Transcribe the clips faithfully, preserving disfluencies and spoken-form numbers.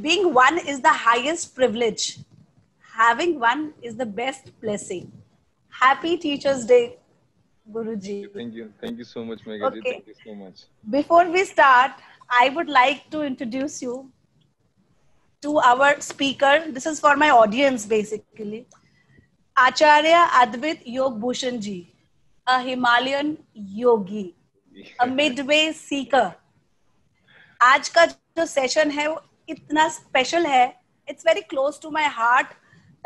Being one is the highest privilege. Having one is the best blessing. Happy Teachers' Day, Guruji. Thank you. Thank you so much, Meghaji. Okay. Thank you so much. Before we start, I would like to introduce you to our speaker. This is for my audience, basically. Acharya Advit Yog Bhushan ji, a Himalayan Yogi, a Midway Seeker. आज का जो session है वो इतना special है, it's very close to my heart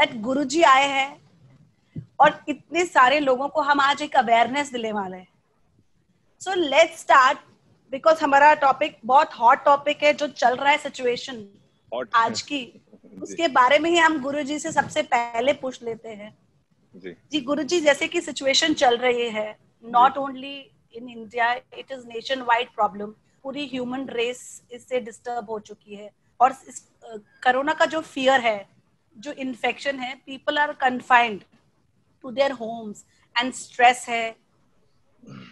that Guruji आए हैं और इतने सारे लोगों को हम आज एक अवेयरनेस देने वाले हैं. सो लेट्स स्टार्ट बिकॉज हमारा टॉपिक बहुत हॉट टॉपिक है जो चल रहा है सिचुएशन आज की, उसके बारे में ही हम गुरुजी से सबसे पहले पूछ लेते हैं. जी, जी गुरुजी, जैसे कि सिचुएशन चल रही है, not only in India, it is nationwide problem. पूरी ह्यूमन रेस इससे डिस्टर्ब हो चुकी है और इस कोरोना का जो फियर है, जो इन्फेक्शन है, people are confined to their homes and stress है,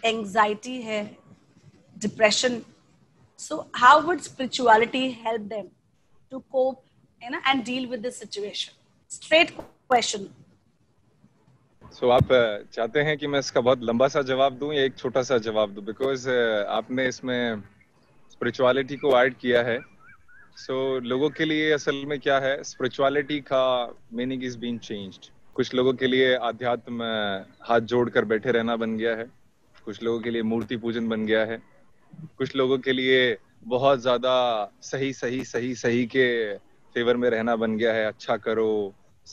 एंजाइटी है, depression. So how would spirituality help them to cope and deal with this situation? Straight question. So so, आप चाहते हैं कि मैं इसका बहुत लंबा सा जवाब दूं या एक छोटा सा जवाब दूं? बिकॉज आपने इसमें स्पिरिचुअलिटी को ऐड किया है. सो so, लोगों के लिए असल में क्या है, स्पिरिचुअलिटी का मीनिंग इज बीइंग चेंज्ड. कुछ लोगों के लिए आध्यात्म हाथ जोड़कर बैठे रहना बन गया है, कुछ लोगों के लिए मूर्ति पूजन बन गया है, कुछ लोगों के लिए बहुत ज्यादा सही सही सही सही के फेवर में रहना बन गया है. अच्छा करो,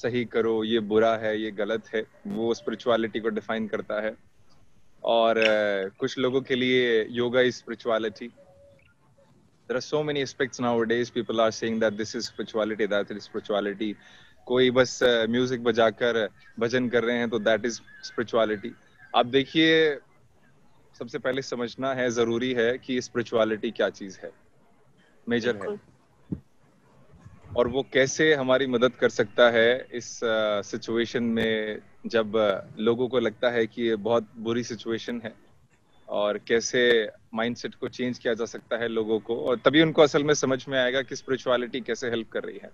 सही करो, ये बुरा है, ये गलत है, वो स्पिरिचुअलिटी को डिफाइन करता है. और uh, कुछ लोगों के लिए yoga is spirituality. There are so many aspects nowadays. People are saying that this is spirituality, that is spirituality. कोई बस म्यूजिक बजाकर भजन कर रहे हैं तो that is spirituality. आप देखिए, सबसे पहले समझना है, जरूरी है कि स्पिरिचुअलिटी क्या चीज है, मेजर है, और वो कैसे हमारी मदद कर सकता है इस सिचुएशन uh, में, जब uh, लोगों को लगता है कि ये बहुत बुरी सिचुएशन है, और कैसे माइंडसेट को चेंज किया जा सकता है लोगों को, और तभी उनको असल में समझ में आएगा कि स्पिरिचुअलिटी कैसे हेल्प कर रही है.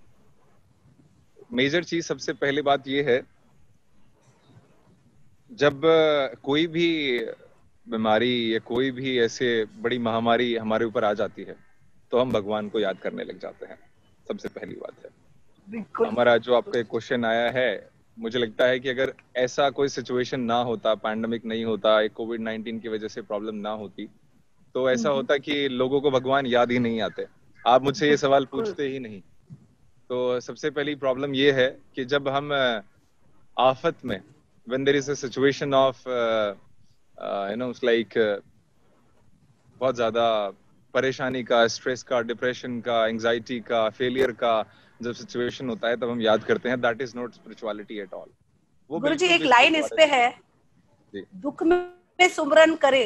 मेजर चीज, सबसे पहली बात ये है, जब कोई भी बीमारी या कोई भी ऐसे बड़ी महामारी हमारे ऊपर आ जाती है तो हम भगवान को याद करने लग जाते हैं. सबसे पहली बात है हमारा जो आपका क्वेश्चन आया है. मुझे लगता है कि अगर ऐसा कोई सिचुएशन ना होता, पैंडमिक नहीं होता, कोविड नाइनटीन की वजह से प्रॉब्लम ना होती, तो ऐसा होता कि लोगों को भगवान याद ही नहीं आते. आप मुझसे ये सवाल पूछते ही नहीं. तो सबसे पहली प्रॉब्लम ये है कि जब हम आफत में, when there is a situation of you know like बहुत ज्यादा परेशानी का, स्ट्रेस का, डिप्रेशन का, एंजाइटी का, फेलियर का जब सिचुएशन होता है तब हम याद करते हैं. That is not spirituality at all. वो गुरुजी एक लाइन इस पे है, दुख में सुमरन करे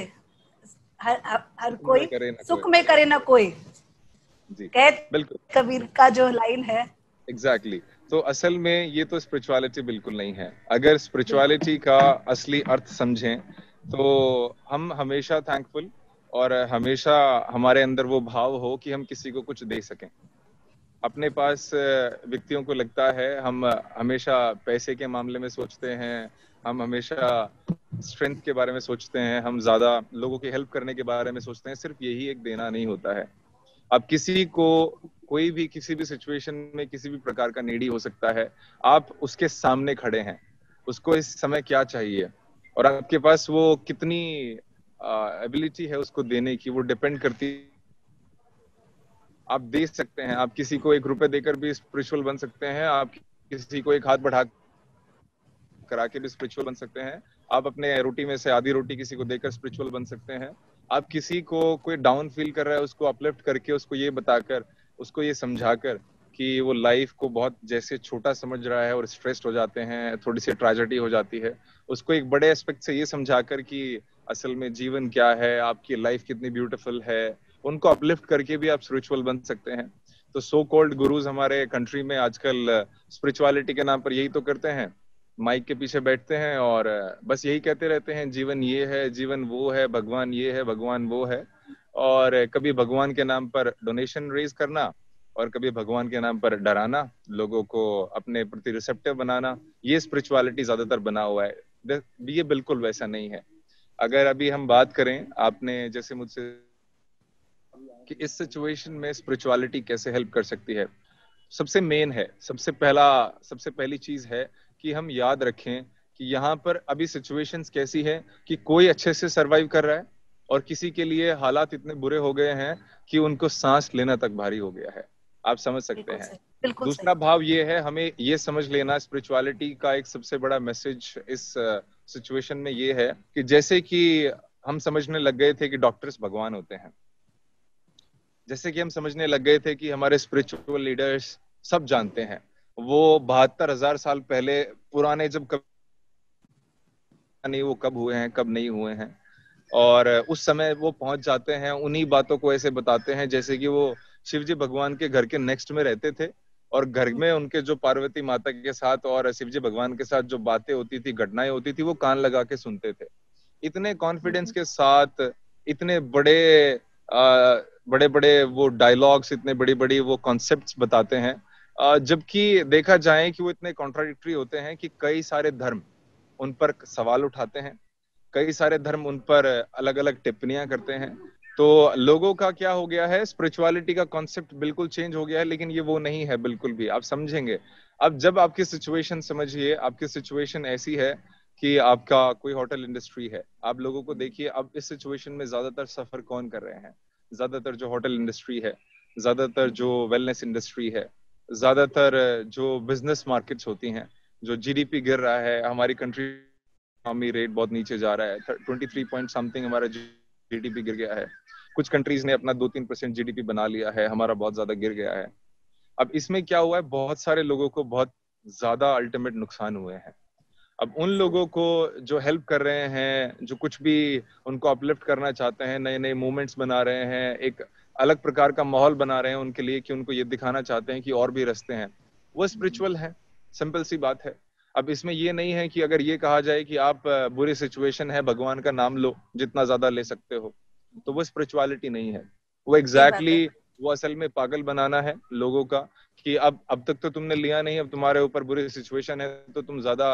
हर, हर कोई, करे सुख में करे ना कोई. जी बिल्कुल, कबीर का जो लाइन है. Exactly exactly. तो असल में ये तो स्पिरिचुअलिटी बिल्कुल नहीं है. अगर स्पिरिचुअलिटी का असली अर्थ समझें तो हम हमेशा थैंकफुल, और हमेशा हमारे अंदर वो भाव हो कि हम किसी को कुछ दे सकें. अपने पास व्यक्तियों को लगता है, हम हमेशा पैसे के मामले में सोचते हैं, हम हमेशा स्ट्रेंथ के बारे में सोचते हैं, हम ज्यादा लोगों की हेल्प करने के बारे में सोचते हैं. सिर्फ यही एक देना नहीं होता है. अब किसी को कोई भी किसी भी सिचुएशन में किसी भी प्रकार का नीडी हो सकता है. आप उसके सामने खड़े हैं, उसको इस समय क्या चाहिए और आपके पास वो कितनी एबिलिटी है उसको देने की, वो डिपेंड करती. आप दे सकते हैं, आप किसी को एक रुपए देकर भी स्पिरिचुअल बन सकते हैं, आप किसी को एक हाथ बढ़ा करा के भी स्पिरिचुअल बन सकते हैं, आप अपने रोटी में से आधी रोटी किसी को देकर स्पिरिचुअल बन सकते हैं, आप किसी को कोई डाउन फील कर रहा है उसको अपलिफ्ट करके, उसको ये बताकर, उसको ये समझाकर कि वो लाइफ को बहुत जैसे छोटा समझ रहा है और स्ट्रेस्ड हो जाते हैं, थोड़ी सी ट्रेजेडी हो जाती है, उसको एक बड़े एस्पेक्ट से ये समझाकर कि असल में जीवन क्या है, आपकी लाइफ कितनी ब्यूटीफुल है, उनको अपलिफ्ट करके भी आप स्पिरिचुअल बन सकते हैं. तो सो कॉल्ड गुरुज हमारे कंट्री में आजकल स्पिरिचुअलिटी के नाम पर यही तो करते हैं, माइक के पीछे बैठते हैं और बस यही कहते रहते हैं, जीवन ये है, जीवन वो है, भगवान ये है, भगवान वो है, और कभी भगवान के नाम पर डोनेशन रेज करना और कभी भगवान के नाम पर डराना, लोगों को अपने प्रति रिसेप्टिव बनाना, ये स्पिरिचुअलिटी ज्यादातर बना हुआ है। ये बिल्कुल वैसा नहीं है। अगर अभी हम बात करें, आपने जैसे मुझसे कि इस सिचुएशन में स्पिरिचुअलिटी कैसे हेल्प कर सकती है, सबसे मेन है, सबसे पहला सबसे पहली चीज है कि हम याद रखें कि यहाँ पर अभी सिचुएशंस कैसी है कि कोई अच्छे से सरवाइव कर रहा है और किसी के लिए हालात इतने बुरे हो गए हैं कि उनको सांस लेना तक भारी हो गया है। आप समझ सकते हैं। दूसरा भाव ये है, हमें ये समझ लेना, स्पिरिचुअलिटी का एक सबसे बड़ा मैसेज इस सिचुएशन में ये है कि जैसे कि हम समझने लग गए थे कि डॉक्टर्स भगवान होते हैं, जैसे कि हम समझने लग गए थे कि हमारे स्पिरिचुअल लीडर्स सब जानते हैं, वो बहत्तर हजार साल पहले पुराने, जब कब नहीं वो कब हुए हैं कब नहीं हुए हैं, और उस समय वो पहुंच जाते हैं, उन्हीं बातों को ऐसे बताते हैं जैसे कि वो शिव जी भगवान के घर के नेक्स्ट में रहते थे और घर में उनके जो पार्वती माता के साथ और शिव जी भगवान के साथ जो बातें होती थी, घटनाएं होती थी, वो कान लगा के सुनते थे। इतने कॉन्फिडेंस के साथ, इतने बड़े आ, बड़े बड़े वो डायलॉग्स, इतने बड़ी बड़ी वो कॉन्सेप्ट्स बताते हैं, जबकि देखा जाए कि वो इतने कॉन्ट्राडिक्टरी होते हैं कि कई सारे धर्म उन पर सवाल उठाते हैं, कई सारे धर्म उन पर अलग अलग टिप्पणियां करते हैं। तो लोगों का क्या हो गया है, स्पिरिचुअलिटी का कॉन्सेप्ट बिल्कुल चेंज हो गया है, लेकिन ये वो नहीं है बिल्कुल भी। आप समझेंगे, अब जब आपकी सिचुएशन समझिए, आपकी सिचुएशन ऐसी है कि आपका कोई होटल इंडस्ट्री है, आप लोगों को देखिए, अब इस सिचुएशन में ज्यादातर सफर कौन कर रहे हैं, ज्यादातर जो होटल इंडस्ट्री है, ज्यादातर जो वेलनेस इंडस्ट्री है, ज्यादातर जो बिजनेस मार्केट्स होती हैं, जो जीडीपी गिर रहा है, हमारी कंट्री इकोनॉमी रेट बहुत नीचे जा रहा है, ट्वेंटी थ्री पॉइंट समथिंग हमारा जीडीपी गिर गया है, कुछ कंट्रीज ने अपना दो तीन परसेंट जीडीपी बना लिया है, हमारा बहुत ज्यादा गिर गया है। अब इसमें क्या हुआ है, बहुत सारे लोगों को बहुत ज्यादा अल्टीमेट नुकसान हुए हैं। अब उन लोगों को जो हेल्प कर रहे हैं, जो कुछ भी उनको अपलिफ्ट करना चाहते हैं, नए नए मूवमेंट्स बना रहे हैं, एक अलग प्रकार का माहौल बना रहे हैं उनके लिए, कि उनको ये दिखाना चाहते हैं कि और भी रास्ते हैं, वो स्पिरिचुअल है, सिंपल सी बात है। अब इसमें ये नहीं है कि अगर ये कहा जाए कि आप बुरी सिचुएशन है, भगवान का नाम लो जितना ज्यादा ले सकते हो, तो वो स्पिरिचुअलिटी नहीं है। वो एग्जैक्टली exactly, वो असल में पागल बनाना है लोगों का, कि अब अब तक तो तुमने लिया नहीं, अब तुम्हारे ऊपर बुरी सिचुएशन है, तो तुम ज्यादा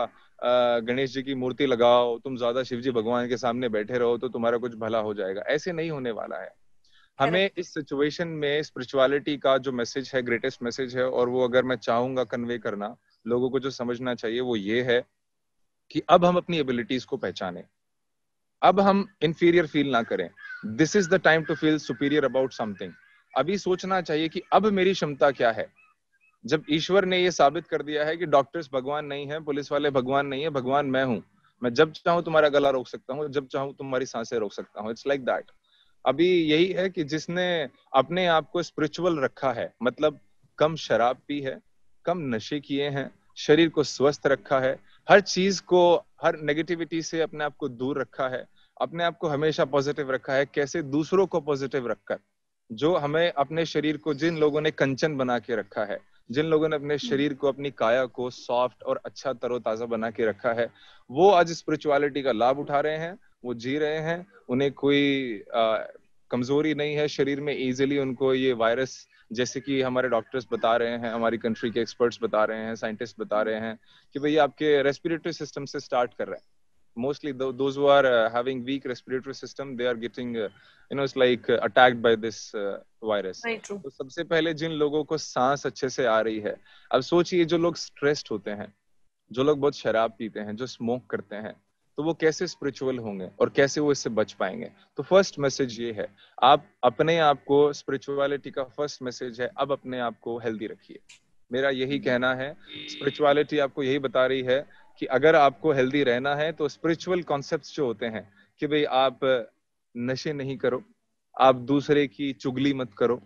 गणेश जी की मूर्ति लगाओ, तुम ज्यादा शिव जी भगवान के सामने बैठे रहो तो तुम्हारा कुछ भला हो जाएगा। ऐसे नहीं होने वाला है। हमें इस सिचुएशन में स्पिरिचुअलिटी का जो मैसेज है, ग्रेटेस्ट मैसेज है, और वो अगर मैं चाहूंगा कन्वे करना, लोगों को जो समझना चाहिए वो ये है कि अब हम अपनी एबिलिटीज को पहचाने, अब हम इन्फीरियर फील ना करें। This is the time to feel superior about something. अभी सोचना चाहिए कि अब मेरी क्षमता क्या है। जब ईश्वर ने ये साबित कर दिया है कि डॉक्टर्स भगवान नहीं है, पुलिस वाले भगवान नहीं है, भगवान मैं हूँ, मैं जब चाहूँ तुम्हारा गला रोक सकता हूँ, जब चाहूँ तुम्हारी सांसें रोक सकता हूँ, इट्स लाइक दैट। अभी यही है कि जिसने अपने आप को स्पिरिचुअल रखा है, मतलब कम शराब पी है, कम नशे किए हैं, शरीर को स्वस्थ रखा है, हर चीज को, हर नेगेटिविटी से अपने आप को दूर रखा है, अपने आप को हमेशा पॉजिटिव रखा है। कैसे? दूसरों को पॉजिटिव रखकर। जो हमें अपने शरीर को, जिन लोगों ने कंचन बना के रखा है, जिन लोगों ने अपने शरीर को, अपनी काया को सॉफ्ट और अच्छा तरोताजा बना के रखा है, वो आज स्पिरिचुअलिटी का लाभ उठा रहे हैं, वो जी रहे हैं, उन्हें कोई आ, कमजोरी नहीं है शरीर में, इजिली उनको ये वायरस, जैसे कि हमारे डॉक्टर्स बता रहे हैं, हमारी कंट्री के एक्सपर्ट्स बता रहे हैं, साइंटिस्ट बता रहे हैं कि भैया आपके रेस्पिरेटरी सिस्टम से स्टार्ट कर रहा है। Mostly those who are having weak respiratory system, they are getting you know it's like attacked by this virus. तो सबसे पहले जिन लोगों को सांस अच्छे से आ रही है, अब सोचिए जो लोग स्ट्रेस्ड होते हैं, जो लोग बहुत शराब पीते हैं, जो स्मोक करते हैं, तो वो कैसे स्पिरिचुअल होंगे और कैसे वो इससे बच पाएंगे। तो फर्स्ट मैसेज ये है, आप अपने आप को, स्पिरिचुअलिटी का फर्स्ट मैसेज है, अब अपने आप को हेल्दी रखिए। मेरा यही कहना है, स्पिरिचुअलिटी आपको यही बता रही है कि अगर आपको हेल्दी रहना है तो स्पिरिचुअल कॉन्सेप्ट्स जो होते हैं कि भाई आप नशे नहीं करो, आप दूसरे की चुगली मत करो,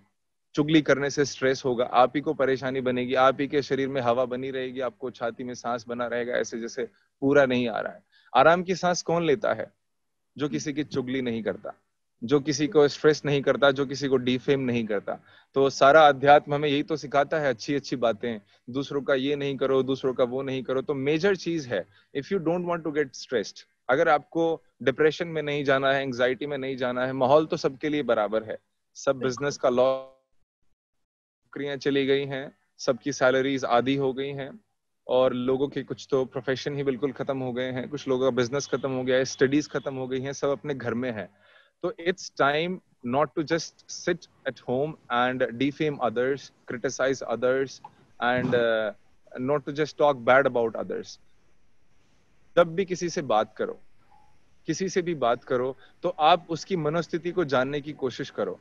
चुगली करने से स्ट्रेस होगा, आप ही को परेशानी बनेगी, आप ही के शरीर में हवा बनी रहेगी, आपको छाती में सांस बना रहेगा ऐसे जैसे पूरा नहीं आ रहा है। आराम की सांस कौन लेता है? जो किसी की चुगली नहीं करता, जो किसी को स्ट्रेस नहीं करता, जो किसी को डिफेम नहीं करता। तो सारा अध्यात्म हमें यही तो सिखाता है, अच्छी अच्छी बातें, दूसरों का ये नहीं करो, दूसरों का वो नहीं करो। तो मेजर चीज है, if you don't want to get stressed, अगर आपको डिप्रेशन में नहीं जाना है, एंजाइटी में नहीं जाना है, माहौल तो सबके लिए बराबर है, सब बिजनेस का लॉ नौकरियां चली गई हैं, सबकी सैलरीज आधी हो गई हैं और लोगों के कुछ तो प्रोफेशन ही बिल्कुल खत्म हो गए हैं, कुछ लोगों का बिजनेस खत्म हो गया है, स्टडीज खत्म हो गई हैं, सब अपने घर में है. तो it's time not to just sit at home and defame others, criticize others, and uh, not to just talk bad about others. तब भी किसी से बात करो, किसी से भी बात करो तो आप उसकी मनोस्थिति को जानने की कोशिश करो.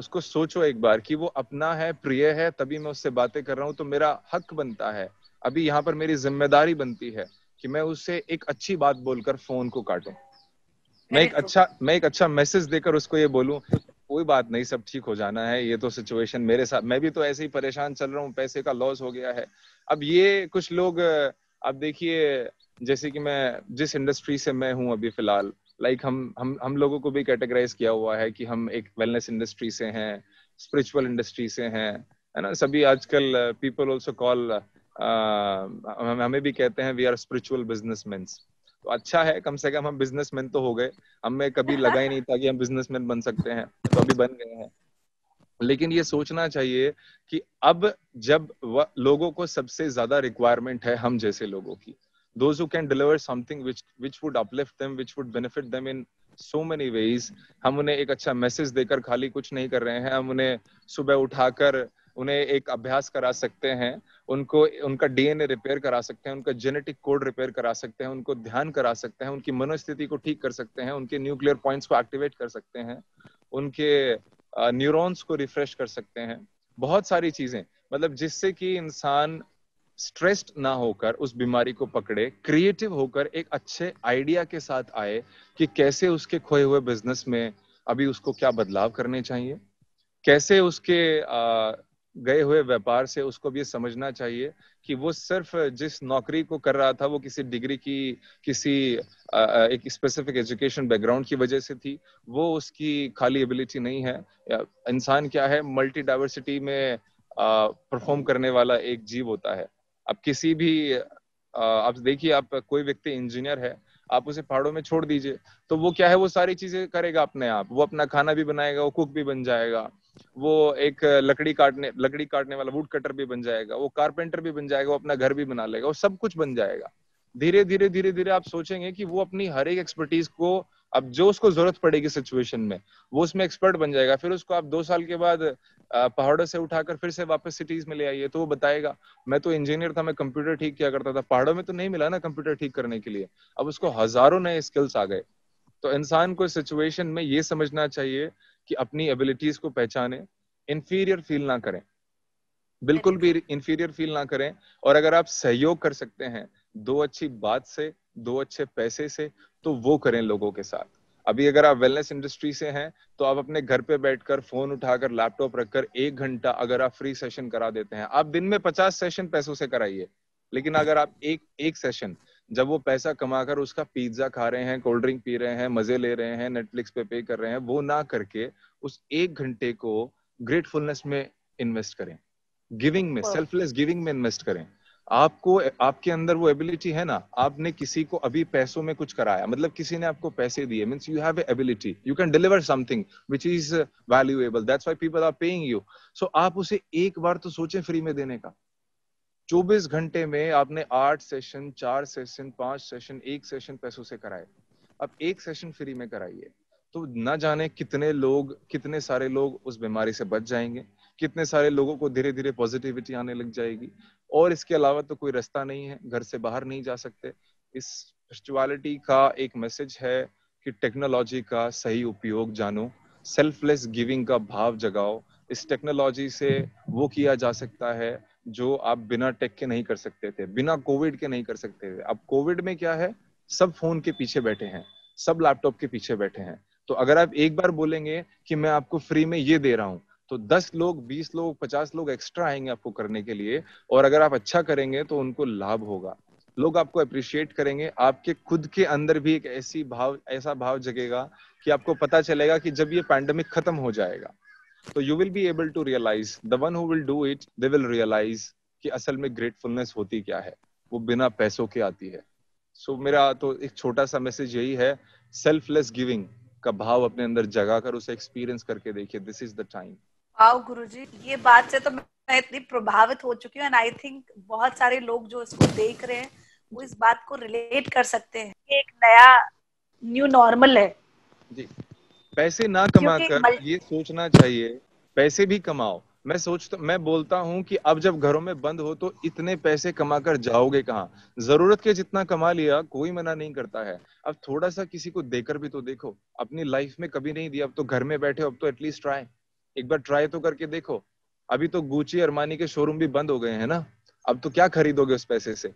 उसको सोचो एक बार कि वो अपना है, प्रिय है, तभी मैं उससे बातें कर रहा हूँ, तो मेरा हक बनता है, अभी यहाँ पर मेरी जिम्मेदारी बनती है कि मैं उससे एक अच्छी बात बोलकर फोन को काटूं. मैं एक अच्छा मैं एक अच्छा मैसेज देकर उसको ये बोलूं, कोई बात नहीं, सब ठीक हो जाना है, ये तो सिचुएशन मेरे साथ, मैं भी तो ऐसे ही परेशान चल रहा हूँ, पैसे का लॉस हो गया है. अब ये कुछ लोग, आप देखिए, जैसे कि मैं जिस इंडस्ट्री से मैं हूँ अभी फिलहाल, लाइक हम हम हम लोगों को भी कैटेगराइज किया हुआ है कि हम एक वेलनेस इंडस्ट्री से हैं, स्पिरिचुअल इंडस्ट्री से हैं, है ना. सभी आजकल पीपल ऑल्सो कॉल, हमें भी कहते हैं वी आर स्पिरिचुअल बिजनेसमैन. तो अच्छा है, कम से कम हम बिजनेसमैन तो हो गए, हमें कभी लगा ही नहीं था कि हम बिजनेसमैन बन सकते हैं, तो अभी बन गए हैं. लेकिन ये सोचना चाहिए कि अब जब लोगों को सबसे ज्यादा रिक्वायरमेंट है हम जैसे लोगों की, those who can deliver something which which would uplift them, which would benefit them in so many ways. हम उन्हें एक अच्छा मैसेज देकर खाली कुछ नहीं कर रहे हैं, हम उन्हें सुबह उठाकर उन्हें एक अभ्यास करा सकते हैं, उनको उनका डीएनए रिपेयर करा सकते हैं, उनका जेनेटिक कोड रिपेयर करा सकते हैं, उनको ध्यान करा सकते हैं, उनकी मनोस्थिति को ठीक कर सकते हैं, उनके न्यूक्लियर पॉइंट्स को एक्टिवेट कर सकते हैं, उनके न्यूरॉन्स को रिफ्रेश कर सकते हैं, बहुत सारी चीजें, मतलब जिससे कि इंसान स्ट्रेस्ड ना होकर उस बीमारी को पकड़े, क्रिएटिव होकर एक अच्छे आइडिया के साथ आए कि कैसे उसके खोए हुए बिजनेस में अभी उसको क्या बदलाव करने चाहिए, कैसे उसके आ, गए हुए व्यापार से उसको भी समझना चाहिए कि वो सिर्फ जिस नौकरी को कर रहा था वो किसी डिग्री की, किसी एक स्पेसिफिक एजुकेशन बैकग्राउंड की वजह से थी, वो उसकी खाली एबिलिटी नहीं है. इंसान क्या है, मल्टी डाइवर्सिटी में परफॉर्म करने वाला एक जीव होता है. आप किसी भी, आप देखिए, आप कोई व्यक्ति इंजीनियर है, आप उसे पहाड़ों में छोड़ दीजिए तो वो क्या है, वो सारी चीजें करेगा अपने आप, वो अपना खाना भी बनाएगा, वो कुक भी बन जाएगा, वो एक लकड़ी काटने लकड़ी काटने वाला वुड कटर भी बन जाएगा, वो कारपेंटर भी बन जाएगा, वो अपना घर भी बना लेगा, वो सब कुछ बन जाएगा. धीरे धीरे धीरे धीरे आप सोचेंगे कि वो अपनी हर एक एक्सपर्टीज को, अब जो उसको जरूरत पड़ेगी सिचुएशन में, वो उसमें एक्सपर्ट बन जाएगा. फिर उसको आप दो साल के बाद पहाड़ों से उठाकर फिर से वापस सिटीज में ले आइए तो वो बताएगा, मैं तो इंजीनियर था, मैं कंप्यूटर ठीक किया करता था, पहाड़ों में तो नहीं मिला ना कंप्यूटर ठीक करने के लिए, अब उसको हजारों नए स्किल्स आ गए. तो इंसान को सिचुएशन में ये समझना चाहिए कि अपनी एबिलिटीज को पहचाने, इंफीरियर फील ना करें, बिल्कुल भी इंफीरियर फील ना करें. और अगर आप सहयोग कर सकते हैं दो अच्छी बात से, दो अच्छे पैसे से, तो वो करें लोगों के साथ. अभी अगर आप वेलनेस इंडस्ट्री से हैं तो आप अपने घर पे बैठकर फोन उठाकर लैपटॉप रखकर एक घंटा अगर आप फ्री सेशन करा देते हैं, आप दिन में पचास सेशन पैसों से कराइए, लेकिन अगर आप एक एक सेशन, जब वो पैसा कमाकर उसका पिज्जा खा रहे हैं, कोल्ड ड्रिंक पी रहे हैं, मजे ले रहे हैं, नेटफ्लिक्स पे पे कर रहे हैं, वो ना करके उस एक घंटे को ग्रेटफुलनेस में इन्वेस्ट करें, गिविंग में, सेल्फलेस गिविंग में इन्वेस्ट करें. आपको, आपके अंदर वो एबिलिटी है ना, आपने किसी को अभी पैसों में कुछ कराया, मतलब किसी ने आपको पैसे दिए, means you have ability, you can deliver something which is valuable, that's why people are paying you. So आप उसे एक बार तो सोचें फ्री में देने का. चौबीस घंटे में आपने आठ सेशन, चार सेशन, पांच सेशन, एक सेशन पैसों से कराए, अब एक सेशन फ्री में कराइए तो ना जाने कितने लोग, कितने सारे लोग उस बीमारी से बच जाएंगे, कितने सारे लोगों को धीरे धीरे पॉजिटिविटी आने लग जाएगी. और इसके अलावा तो कोई रास्ता नहीं है, घर से बाहर नहीं जा सकते. इस स्पिरिचुअलिटी का एक मैसेज है कि टेक्नोलॉजी का सही उपयोग जानो, सेल्फलेस गिविंग का भाव जगाओ. इस टेक्नोलॉजी से वो किया जा सकता है जो आप बिना टेक के नहीं कर सकते थे, बिना कोविड के नहीं कर सकते थे. अब कोविड में क्या है, सब फोन के पीछे बैठे हैं, सब लैपटॉप के पीछे बैठे हैं. तो अगर आप एक बार बोलेंगे कि मैं आपको फ्री में ये दे रहा हूँ तो दस लोग, बीस लोग, पचास लोग एक्स्ट्रा आएंगे आपको करने के लिए. और अगर आप अच्छा करेंगे तो उनको लाभ होगा, लोग आपको अप्रिशिएट करेंगे, आपके खुद के अंदर भी एक ऐसी भाव, ऐसा भाव जगेगा कि आपको पता चलेगा कि जब ये पैंडेमिक खत्म हो जाएगा तो you will be able to realise, the one who will do it they will realise कि असल में ग्रेटफुलनेस होती क्या है, वो बिना पैसों के आती है. सो so, मेरा तो एक छोटा सा मैसेज यही है, सेल्फलेस गिविंग का भाव अपने अंदर जगाकर उसे एक्सपीरियंस करके देखिए, this is the time. Wow गुरुजी, ये बात से तो मैं इतनी प्रभावित हो चुकी हूँ एंड आई थिंक बहुत सारे लोग जो इसको देख रहे हैं वो इस बात को रिलेट कर सकते हैं। ये एक नया न्यू नॉर्मल है जी। पैसे ना कमाकर मल... ये सोचना चाहिए पैसे भी कमाओ। मैं सोचता मैं बोलता हूँ कि अब जब घरों में बंद हो तो इतने पैसे कमाकर जाओगे कहाँ, जरूरत के जितना कमा लिया कोई मना नहीं करता है। अब थोड़ा सा किसी को देकर भी तो देखो, अपनी लाइफ में कभी नहीं दिया, अब तो घर में बैठे अब तो एटलीस्ट ट्राई एक बार ट्राई तो करके देखो। अभी तो गुची अरमानी के शोरूम भी बंद हो गए हैं ना, अब तो क्या खरीदोगे उस पैसे से?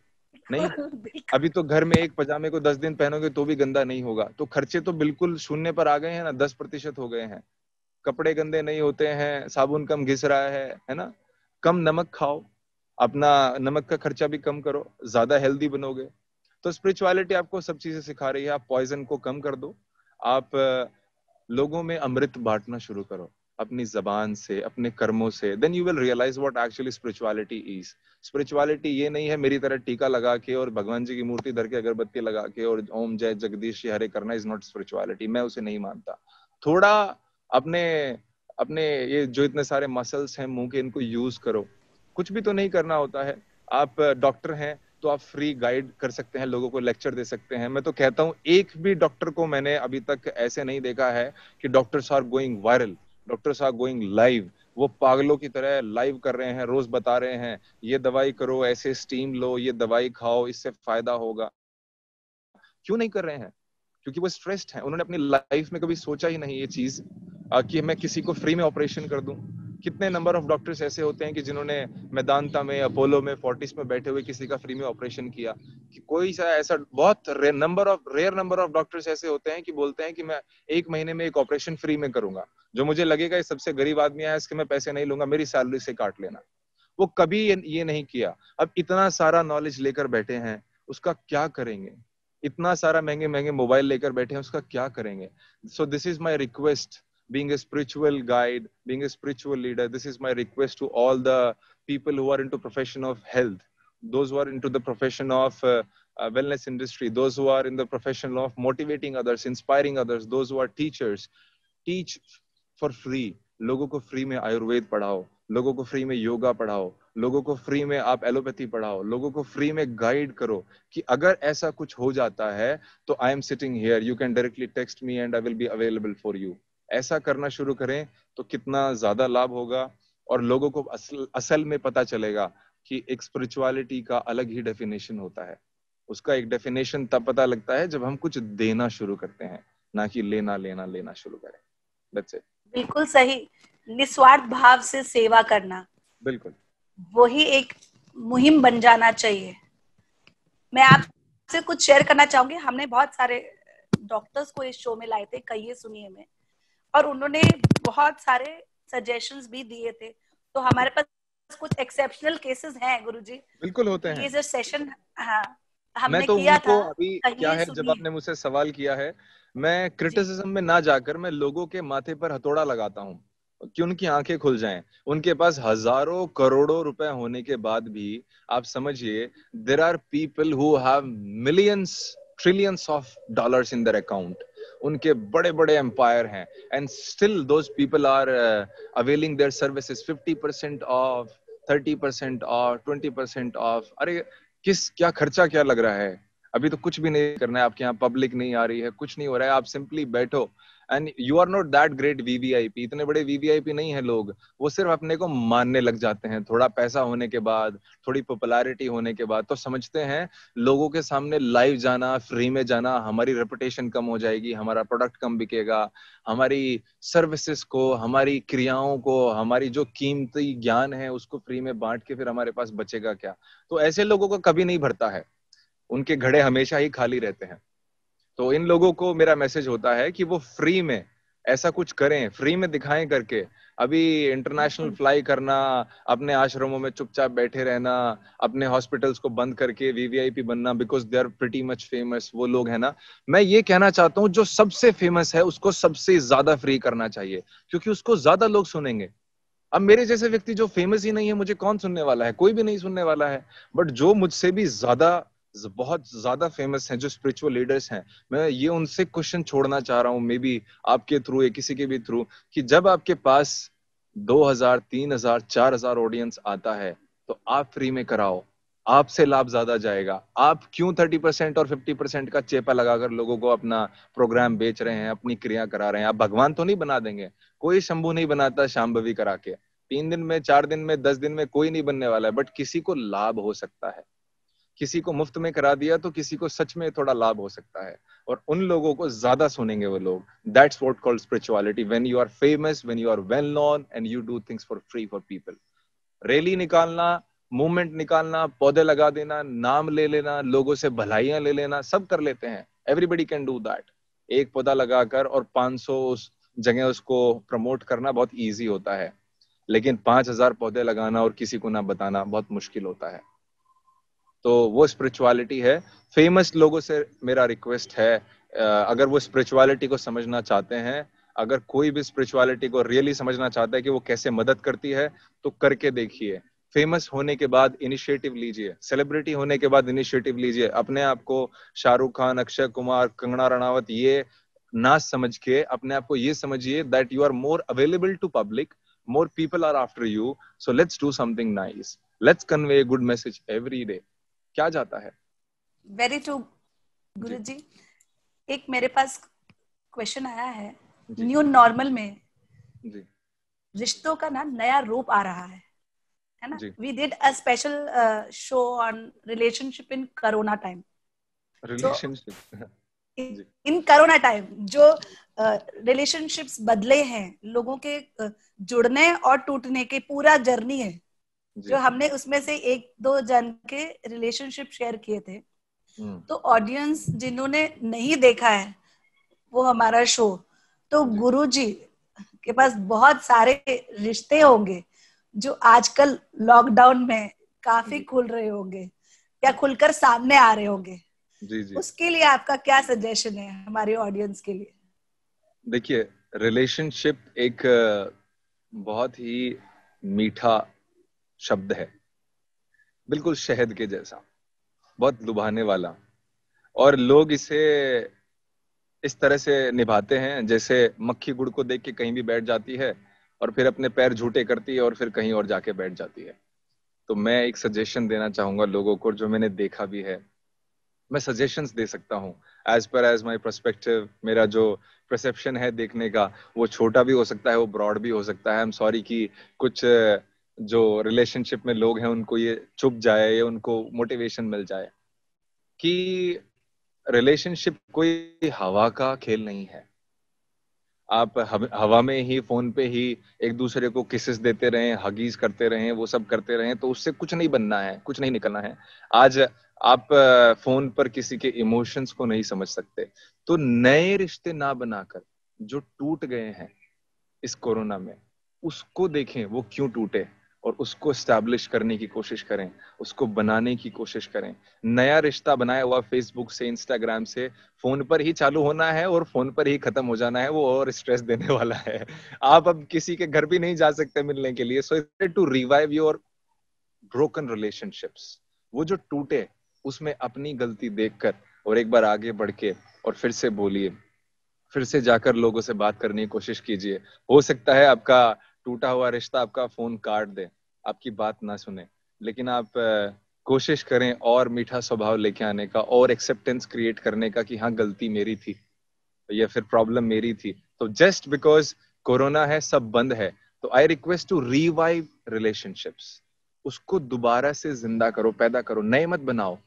नहीं, अभी तो घर में एक पजामे को दस दिन पहनोगे तो भी गंदा नहीं होगा। तो खर्चे तो बिल्कुल शून्य पर आ गए हैं ना, दस प्रतिशत हो गए हैं। कपड़े गंदे नहीं होते हैं, साबुन कम घिस रहा है, है ना। कम नमक खाओ, अपना नमक का खर्चा भी कम करो, ज्यादा हेल्दी बनोगे। तो स्पिरिचुअलिटी आपको सब चीजें सिखा रही है। आप पॉइजन को कम कर दो, आप लोगों में अमृत बांटना शुरू करो अपनी जबान से, अपने कर्मों से। Then you will realise what actually spirituality is. Spirituality ये नहीं है मेरी तरह टीका लगा के और भगवान जी की मूर्ति धर के अगरबत्ती लगा के और ओम जय जगदीश हरे करना इज नॉट स्पिरिचुअलिटी। मैं उसे नहीं मानता। थोड़ा अपने अपने ये जो इतने सारे मसल्स हैं मुंह के, इनको यूज करो। कुछ भी तो नहीं करना होता है। आप डॉक्टर हैं तो आप फ्री गाइड कर सकते हैं, लोगों को लेक्चर दे सकते हैं। मैं तो कहता हूँ एक भी डॉक्टर को मैंने अभी तक ऐसे नहीं देखा है कि doctors are going viral, doctors are going live. वो पागलों की तरह लाइव कर रहे हैं, रोज बता रहे हैं ये दवाई करो, ऐसे स्टीम लो, ये दवाई खाओ, इससे फायदा होगा। क्यों नहीं कर रहे हैं? क्योंकि वो स्ट्रेस्ड हैं। उन्होंने अपनी लाइफ में कभी सोचा ही नहीं ये चीज कि मैं किसी को फ्री में ऑपरेशन कर दूं। कितने नंबर ऑफ डॉक्टर्स ऐसे होते हैं कि जिन्होंने मेदांता में, अपोलो में, फोर्टिस में बैठे हुए किसी का फ्री में ऑपरेशन किया। कि कोई सा ऐसा बहुत rare number of rare number of doctors ऐसे होते हैं कि बोलते हैं कि मैं एक महीने में एक ऑपरेशन फ्री में करूंगा, जो मुझे लगेगा ये सबसे गरीब आदमी है, इसके मैं पैसे नहीं लूंगा, मेरी सैलरी से काट लेना। वो कभी ये नहीं किया। अब इतना सारा नॉलेज लेकर बैठे हैं, उसका क्या करेंगे? इतना सारा महंगे महंगे मोबाइल लेकर बैठे हैं, उसका क्या करेंगे? So this is my request, being a spiritual guide, being a spiritual leader, this is my request to all the people who are into profession of health, those who are into the profession of uh, uh, wellness industry, those who are in the profession of motivating others, inspiring others, those who are teachers, teach for free. लोगों को free में आयुर्वेद पढ़ाओ, लोगों को free में योगा पढ़ाओ, लोगों को फ्री में आप एलोपैथी पढ़ाओ, लोगों को फ्री में गाइड करो कि अगर ऐसा कुछ हो जाता है तो I am sitting here, you can directly text me and I will be available for you. ऐसा करना शुरू करें तो कितना ज्यादा लाभ होगा और लोगों को असल असल में पता चलेगा कि एक स्पिरिचुअलिटी का अलग ही डेफिनेशन होता है। उसका एक डेफिनेशन तब पता लगता है जब हम कुछ देना शुरू करते हैं, ना कि लेना लेना लेना शुरू करें। That's it. बिल्कुल सही। निस्वार्थ भाव से सेवा करना, बिल्कुल वही एक मुहिम बन जाना चाहिए। मैं आपसे कुछ शेयर करना चाहूंगी। हमने बहुत सारे डॉक्टर्स को इस शो में लाए थे, कहिए सुनिए में, और उन्होंने बहुत सारे सजेशंस भी दिए थे। तो हमारे पास कुछ एक्सेप्शनल केसेस हैं गुरुजी। बिल्कुल होते हैं। ये जो सेशन हाँ, हमने मैं तो किया था, अभी क्या है, जब आपने मुझसे सवाल किया है, मैं क्रिटिसिज्म में ना जाकर मैं लोगों के माथे पर हथौड़ा लगाता हूँ कि उनकी आंखें खुल जाएं। उनके पास हजारों करोड़ों रुपए होने के बाद भी आप समझिए, there are people who have millions trillions of dollars in their account. उनके बड़े बड़े एम्पायर हैं and still those people are availing their services fifty percent off, thirty percent off, twenty percent off. अरे किस क्या खर्चा क्या लग रहा है? अभी तो कुछ भी नहीं करना है, आपके यहाँ पब्लिक नहीं आ रही है, कुछ नहीं हो रहा है, आप सिंपली बैठो। And you are not that great VVIP, इतने बड़े वीवीआईपी नहीं है लोग। वो सिर्फ अपने को मानने लग जाते हैं थोड़ा पैसा होने के बाद, थोड़ी पॉपुलैरिटी होने के बाद। तो समझते हैं लोगों के सामने लाइव जाना, फ्री में जाना, हमारी रेपुटेशन कम हो जाएगी, हमारा प्रोडक्ट कम बिकेगा, हमारी सर्विसेज को, हमारी क्रियाओं को, हमारी जो कीमती ज्ञान है उसको फ्री में बांट के फिर हमारे पास बचेगा क्या? तो ऐसे लोगों का कभी नहीं भरता है, उनके घड़े हमेशा ही खाली रहते हैं। तो इन लोगों को मेरा मैसेज होता है कि वो फ्री में ऐसा कुछ करें, फ्री में दिखाएं करके। अभी इंटरनेशनल फ्लाई करना, अपने आश्रमों में चुपचाप बैठे रहना, अपने हॉस्पिटल्स को बंद करके वीवीआईपी बनना, because they are pretty much famous वो लोग, है ना। मैं ये कहना चाहता हूँ जो सबसे फेमस है उसको सबसे ज्यादा फ्री करना चाहिए, क्योंकि उसको ज्यादा लोग सुनेंगे। अब मेरे जैसे व्यक्ति जो फेमस ही नहीं है, मुझे कौन सुनने वाला है? कोई भी नहीं सुनने वाला है। बट जो मुझसे भी ज्यादा बहुत ज्यादा फेमस हैं, जो स्पिरिचुअल लीडर्स हैं, मैं ये उनसे क्वेश्चन छोड़ना चाह रहा हूँ, मे बी आपके थ्रू या किसी के भी थ्रू, कि जब आपके पास दो हज़ार, तीन हज़ार, चार हज़ार ऑडियंस आता है तो आप फ्री में कराओ, आपसे लाभ ज्यादा जाएगा। आप क्यों तीस परसेंट और पचास परसेंट का चेपा लगाकर लोगों को अपना प्रोग्राम बेच रहे हैं, अपनी क्रिया करा रहे हैं? आप भगवान तो नहीं बना देंगे, कोई शंभू नहीं बनाता शांभवी करा के। तीन दिन में, चार दिन में, दस दिन में कोई नहीं बनने वाला है, बट किसी को लाभ हो सकता है। किसी को मुफ्त में करा दिया तो किसी को सच में थोड़ा लाभ हो सकता है और उन लोगों को ज्यादा सुनेंगे वो लोग। That's what called spirituality, when you are famous, when you are well known and you do things for free for people. Rally निकालना, मूवमेंट निकालना, पौधे लगा देना, नाम ले लेना, लोगों से भलाइयां ले लेना, सब कर लेते हैं। Everybody can do that. एक पौधा लगाकर और पाँच सौ उस जगह उसको प्रमोट करना बहुत ईजी होता है, लेकिन पाँच हज़ार पौधे लगाना और किसी को ना बताना बहुत मुश्किल होता है। तो वो स्पिरिचुअलिटी है। फेमस लोगों से मेरा रिक्वेस्ट है, अगर वो स्पिरिचुअलिटी को समझना चाहते हैं, अगर कोई भी स्पिरिचुअलिटी को रियली समझना चाहता है कि वो कैसे मदद करती है, तो करके देखिए। फेमस होने के बाद इनिशिएटिव लीजिए, सेलिब्रिटी होने के बाद इनिशिएटिव लीजिए। अपने आप को शाहरुख खान, अक्षय कुमार, कंगना रणावत ये ना समझ के अपने आप को ये समझिए that you are more available to public, more people are after you, so let's do something nice, let's convey good message every day. क्या जाता है? वेरी ट्रू गुरुजी। एक मेरे पास क्वेश्चन आया है, न्यू नॉर्मल में रिश्तों का ना नया रूप आ रहा है, है ना? We did a special uh, show on relationship in corona time. Relationship. So, in, in corona time, जो uh, relationships बदले हैं, लोगों के uh, जुड़ने और टूटने के पूरा जर्नी है, जो हमने उसमें से एक दो जन के रिलेशनशिप शेयर किए थे। hmm. तो ऑडियंस जिन्होंने नहीं देखा है वो हमारा शो, तो गुरुजी के पास बहुत सारे रिश्ते होंगे जो आजकल लॉकडाउन में काफी खुल रहे होंगे या खुलकर सामने आ रहे होंगे। जी जी। उसके लिए आपका क्या सजेशन है हमारे ऑडियंस के लिए? देखिए, रिलेशनशिप एक बहुत ही मीठा शब्द है, बिल्कुल शहद के जैसा, बहुत लुभाने वाला, और लोग इसे इस तरह से निभाते हैं जैसे मक्खी गुड़ को देख के कहीं भी बैठ जाती है और फिर अपने पैर झूठे करती है और फिर कहीं और जाके बैठ जाती है। तो मैं एक सजेशन देना चाहूंगा लोगों को, जो मैंने देखा भी है। मैं सजेशंस दे सकता हूँ as per as my perspective. मेरा जो परसेप्शन है देखने का, वो छोटा भी हो सकता है, वो ब्रॉड भी हो सकता है। आई एम सॉरी कि कुछ जो रिलेशनशिप में लोग हैं उनको ये चुभ जाए या उनको मोटिवेशन मिल जाए कि रिलेशनशिप कोई हवा का खेल नहीं है। आप हवा में ही, फोन पे ही एक दूसरे को किसेस देते रहें, हगीज करते रहें, वो सब करते रहें, तो उससे कुछ नहीं बनना है, कुछ नहीं निकलना है। आज आप फोन पर किसी के इमोशंस को नहीं समझ सकते। तो नए रिश्ते ना बनाकर जो टूट गए हैं इस कोरोना में, उसको देखें वो क्यों टूटे और उसको एस्टैब्लिश करने की कोशिश करें, उसको बनाने की कोशिश करें। नया रिश्ता बनाया हुआ फेसबुक से, इंस्टाग्राम से, फोन पर ही चालू होना है और फोन पर ही खत्म हो जाना है। वो और स्ट्रेस देने वाला है। आप अब किसी के घर भी नहीं जा सकते मिलने के लिए। So to revive your broken relationships, वो जो टूटे उसमें अपनी गलती देखकर और एक बार आगे बढ़ के और फिर से बोलिए, फिर से जाकर लोगों से बात करने की कोशिश कीजिए। हो सकता है आपका टूटा हुआ रिश्ता आपका फोन काट दे, आपकी बात ना सुने, लेकिन आप कोशिश करें और मीठा स्वभाव लेके आने का और एक्सेप्टेंस क्रिएट करने का कि हाँ गलती मेरी थी या फिर प्रॉब्लम मेरी थी। तो जस्ट बिकॉज कोरोना है, सब बंद है, तो I request to revive relationships. उसको दोबारा से जिंदा करो, पैदा करो, नए मत बनाओ,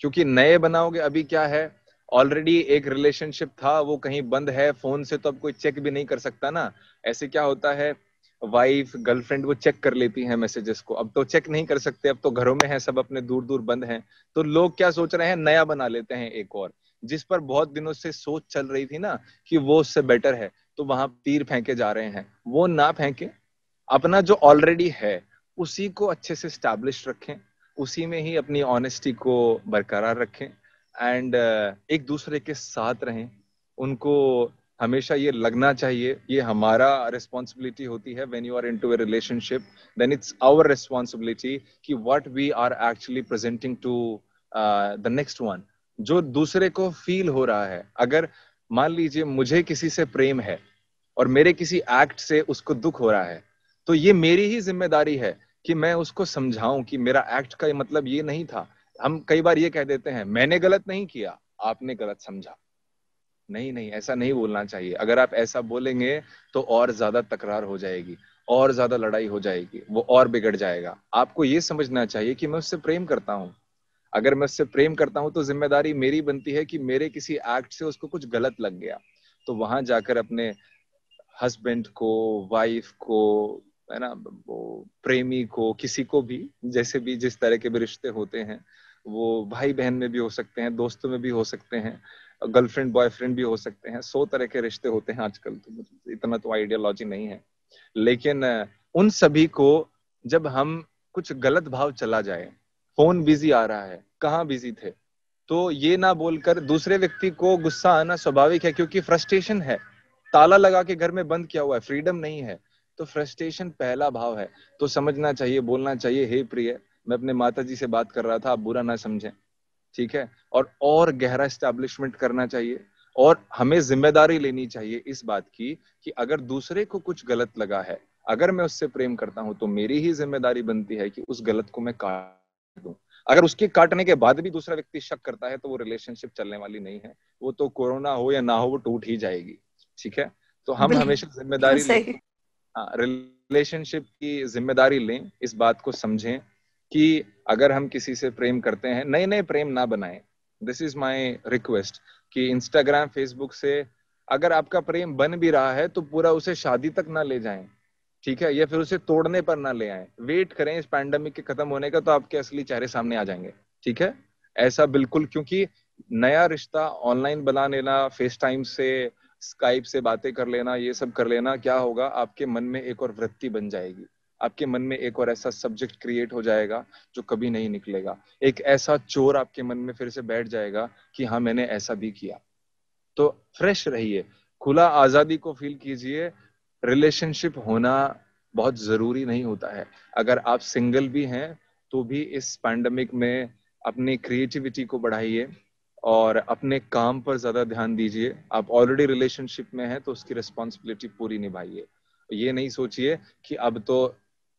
क्योंकि नए बनाओगे अभी क्या है, ऑलरेडी एक रिलेशनशिप था वो कहीं बंद है, फोन से तो अब कोई चेक भी नहीं कर सकता ना। ऐसे क्या होता है, वाइफ, गर्लफ्रेंड वो चेक कर लेती हैं मैसेजेस को, अब तो चेक नहीं कर सकते, अब तो घरों में है, सब अपने दूर दूर बंद हैं। तो लोग क्या सोच रहे हैं, नया बना लेते हैं एक और, जिस पर बहुत दिनों से सोच चल रही थी ना कि वो उससे बेटर है, तो वहां तीर फेंके जा रहे हैं। वो ना फेंके, अपना जो ऑलरेडी है उसी को अच्छे से स्टैब्लिश रखें, उसी में ही अपनी ऑनेस्टी को बरकरार रखें एंड एक दूसरे के साथ रहें। उनको हमेशा ये लगना चाहिए ये हमारा रिस्पॉन्सिबिलिटी होती है। When you are into a relationship then it's our responsibility कि what we are actually presenting to the next one, जो दूसरे को फील हो रहा है। अगर मान लीजिए मुझे किसी से प्रेम है और मेरे किसी एक्ट से उसको दुख हो रहा है, तो ये मेरी ही जिम्मेदारी है कि मैं उसको समझाऊं कि मेरा एक्ट का मतलब ये नहीं था। हम कई बार ये कह देते हैं मैंने गलत नहीं किया, आपने गलत समझा। नहीं नहीं, ऐसा नहीं बोलना चाहिए। अगर आप ऐसा बोलेंगे तो और ज्यादा तकरार हो जाएगी, और ज्यादा लड़ाई हो जाएगी, वो और बिगड़ जाएगा। आपको ये समझना चाहिए कि मैं उससे प्रेम करता हूँ। अगर मैं उससे प्रेम करता हूँ तो जिम्मेदारी मेरी बनती है कि मेरे किसी एक्ट से उसको कुछ गलत लग गया तो वहां जाकर अपने हस्बैंड को, वाइफ को, है ना, प्रेमी को, किसी को भी, जैसे भी जिस तरह के भी रिश्ते होते हैं, वो भाई बहन में भी हो सकते हैं, दोस्तों में भी हो सकते हैं, गर्लफ्रेंड बॉयफ्रेंड भी हो सकते हैं, सौ तरह के रिश्ते होते हैं आजकल, तो इतना तो आइडियोलॉजी नहीं है। लेकिन उन सभी को जब हम कुछ गलत भाव चला जाए, फोन बिजी आ रहा है, कहाँ बिजी थे, तो ये ना बोलकर, दूसरे व्यक्ति को गुस्सा आना स्वाभाविक है क्योंकि फ्रस्ट्रेशन है, ताला लगा के घर में बंद किया हुआ है, फ्रीडम नहीं है, तो फ्रस्ट्रेशन पहला भाव है। तो समझना चाहिए, बोलना चाहिए, हे प्रिय, मैं अपने माताजी से बात कर रहा था, आप बुरा ना समझें, ठीक है। और और गहरा एस्टैब्लिशमेंट करना चाहिए और हमें जिम्मेदारी लेनी चाहिए इस बात की कि अगर दूसरे को कुछ गलत लगा है, अगर मैं उससे प्रेम करता हूं तो मेरी ही जिम्मेदारी बनती है कि उस गलत को मैं काट दूं। अगर उसके काटने के बाद भी दूसरा व्यक्ति शक करता है तो वो रिलेशनशिप चलने वाली नहीं है, वो तो कोरोना हो या ना हो वो टूट ही जाएगी, ठीक है। तो हम हमेशा जिम्मेदारी लें, रिलेशनशिप की जिम्मेदारी लें, इस बात को समझें कि अगर हम किसी से प्रेम करते हैं, नए नए प्रेम ना बनाएं। दिस इज माय रिक्वेस्ट कि इंस्टाग्राम फेसबुक से अगर आपका प्रेम बन भी रहा है तो पूरा उसे शादी तक ना ले जाएं, ठीक है, या फिर उसे तोड़ने पर ना ले आएं। वेट करें इस पैंडेमिक के खत्म होने का, तो आपके असली चेहरे सामने आ जाएंगे, ठीक है। ऐसा बिल्कुल, क्योंकि नया रिश्ता ऑनलाइन बना लेना, फेस टाइम से, स्काइप से बातें कर लेना, ये सब कर लेना, क्या होगा, आपके मन में एक और वृत्ति बन जाएगी, आपके मन में एक और ऐसा सब्जेक्ट क्रिएट हो जाएगा जो कभी नहीं निकलेगा, एक ऐसा चोर आपके मन में फिर से बैठ जाएगा कि हाँ मैंने ऐसा भी किया। तो फ्रेश रहिए, खुला, आजादी को फील कीजिए। रिलेशनशिप होना बहुत जरूरी नहीं होता है। अगर आप सिंगल भी हैं तो भी इस पैंडमिक में अपनी क्रिएटिविटी को बढ़ाइए और अपने काम पर ज्यादा ध्यान दीजिए। आप ऑलरेडी रिलेशनशिप में हैं तो उसकी रिस्पॉन्सिबिलिटी पूरी निभाइए। ये नहीं सोचिए कि अब तो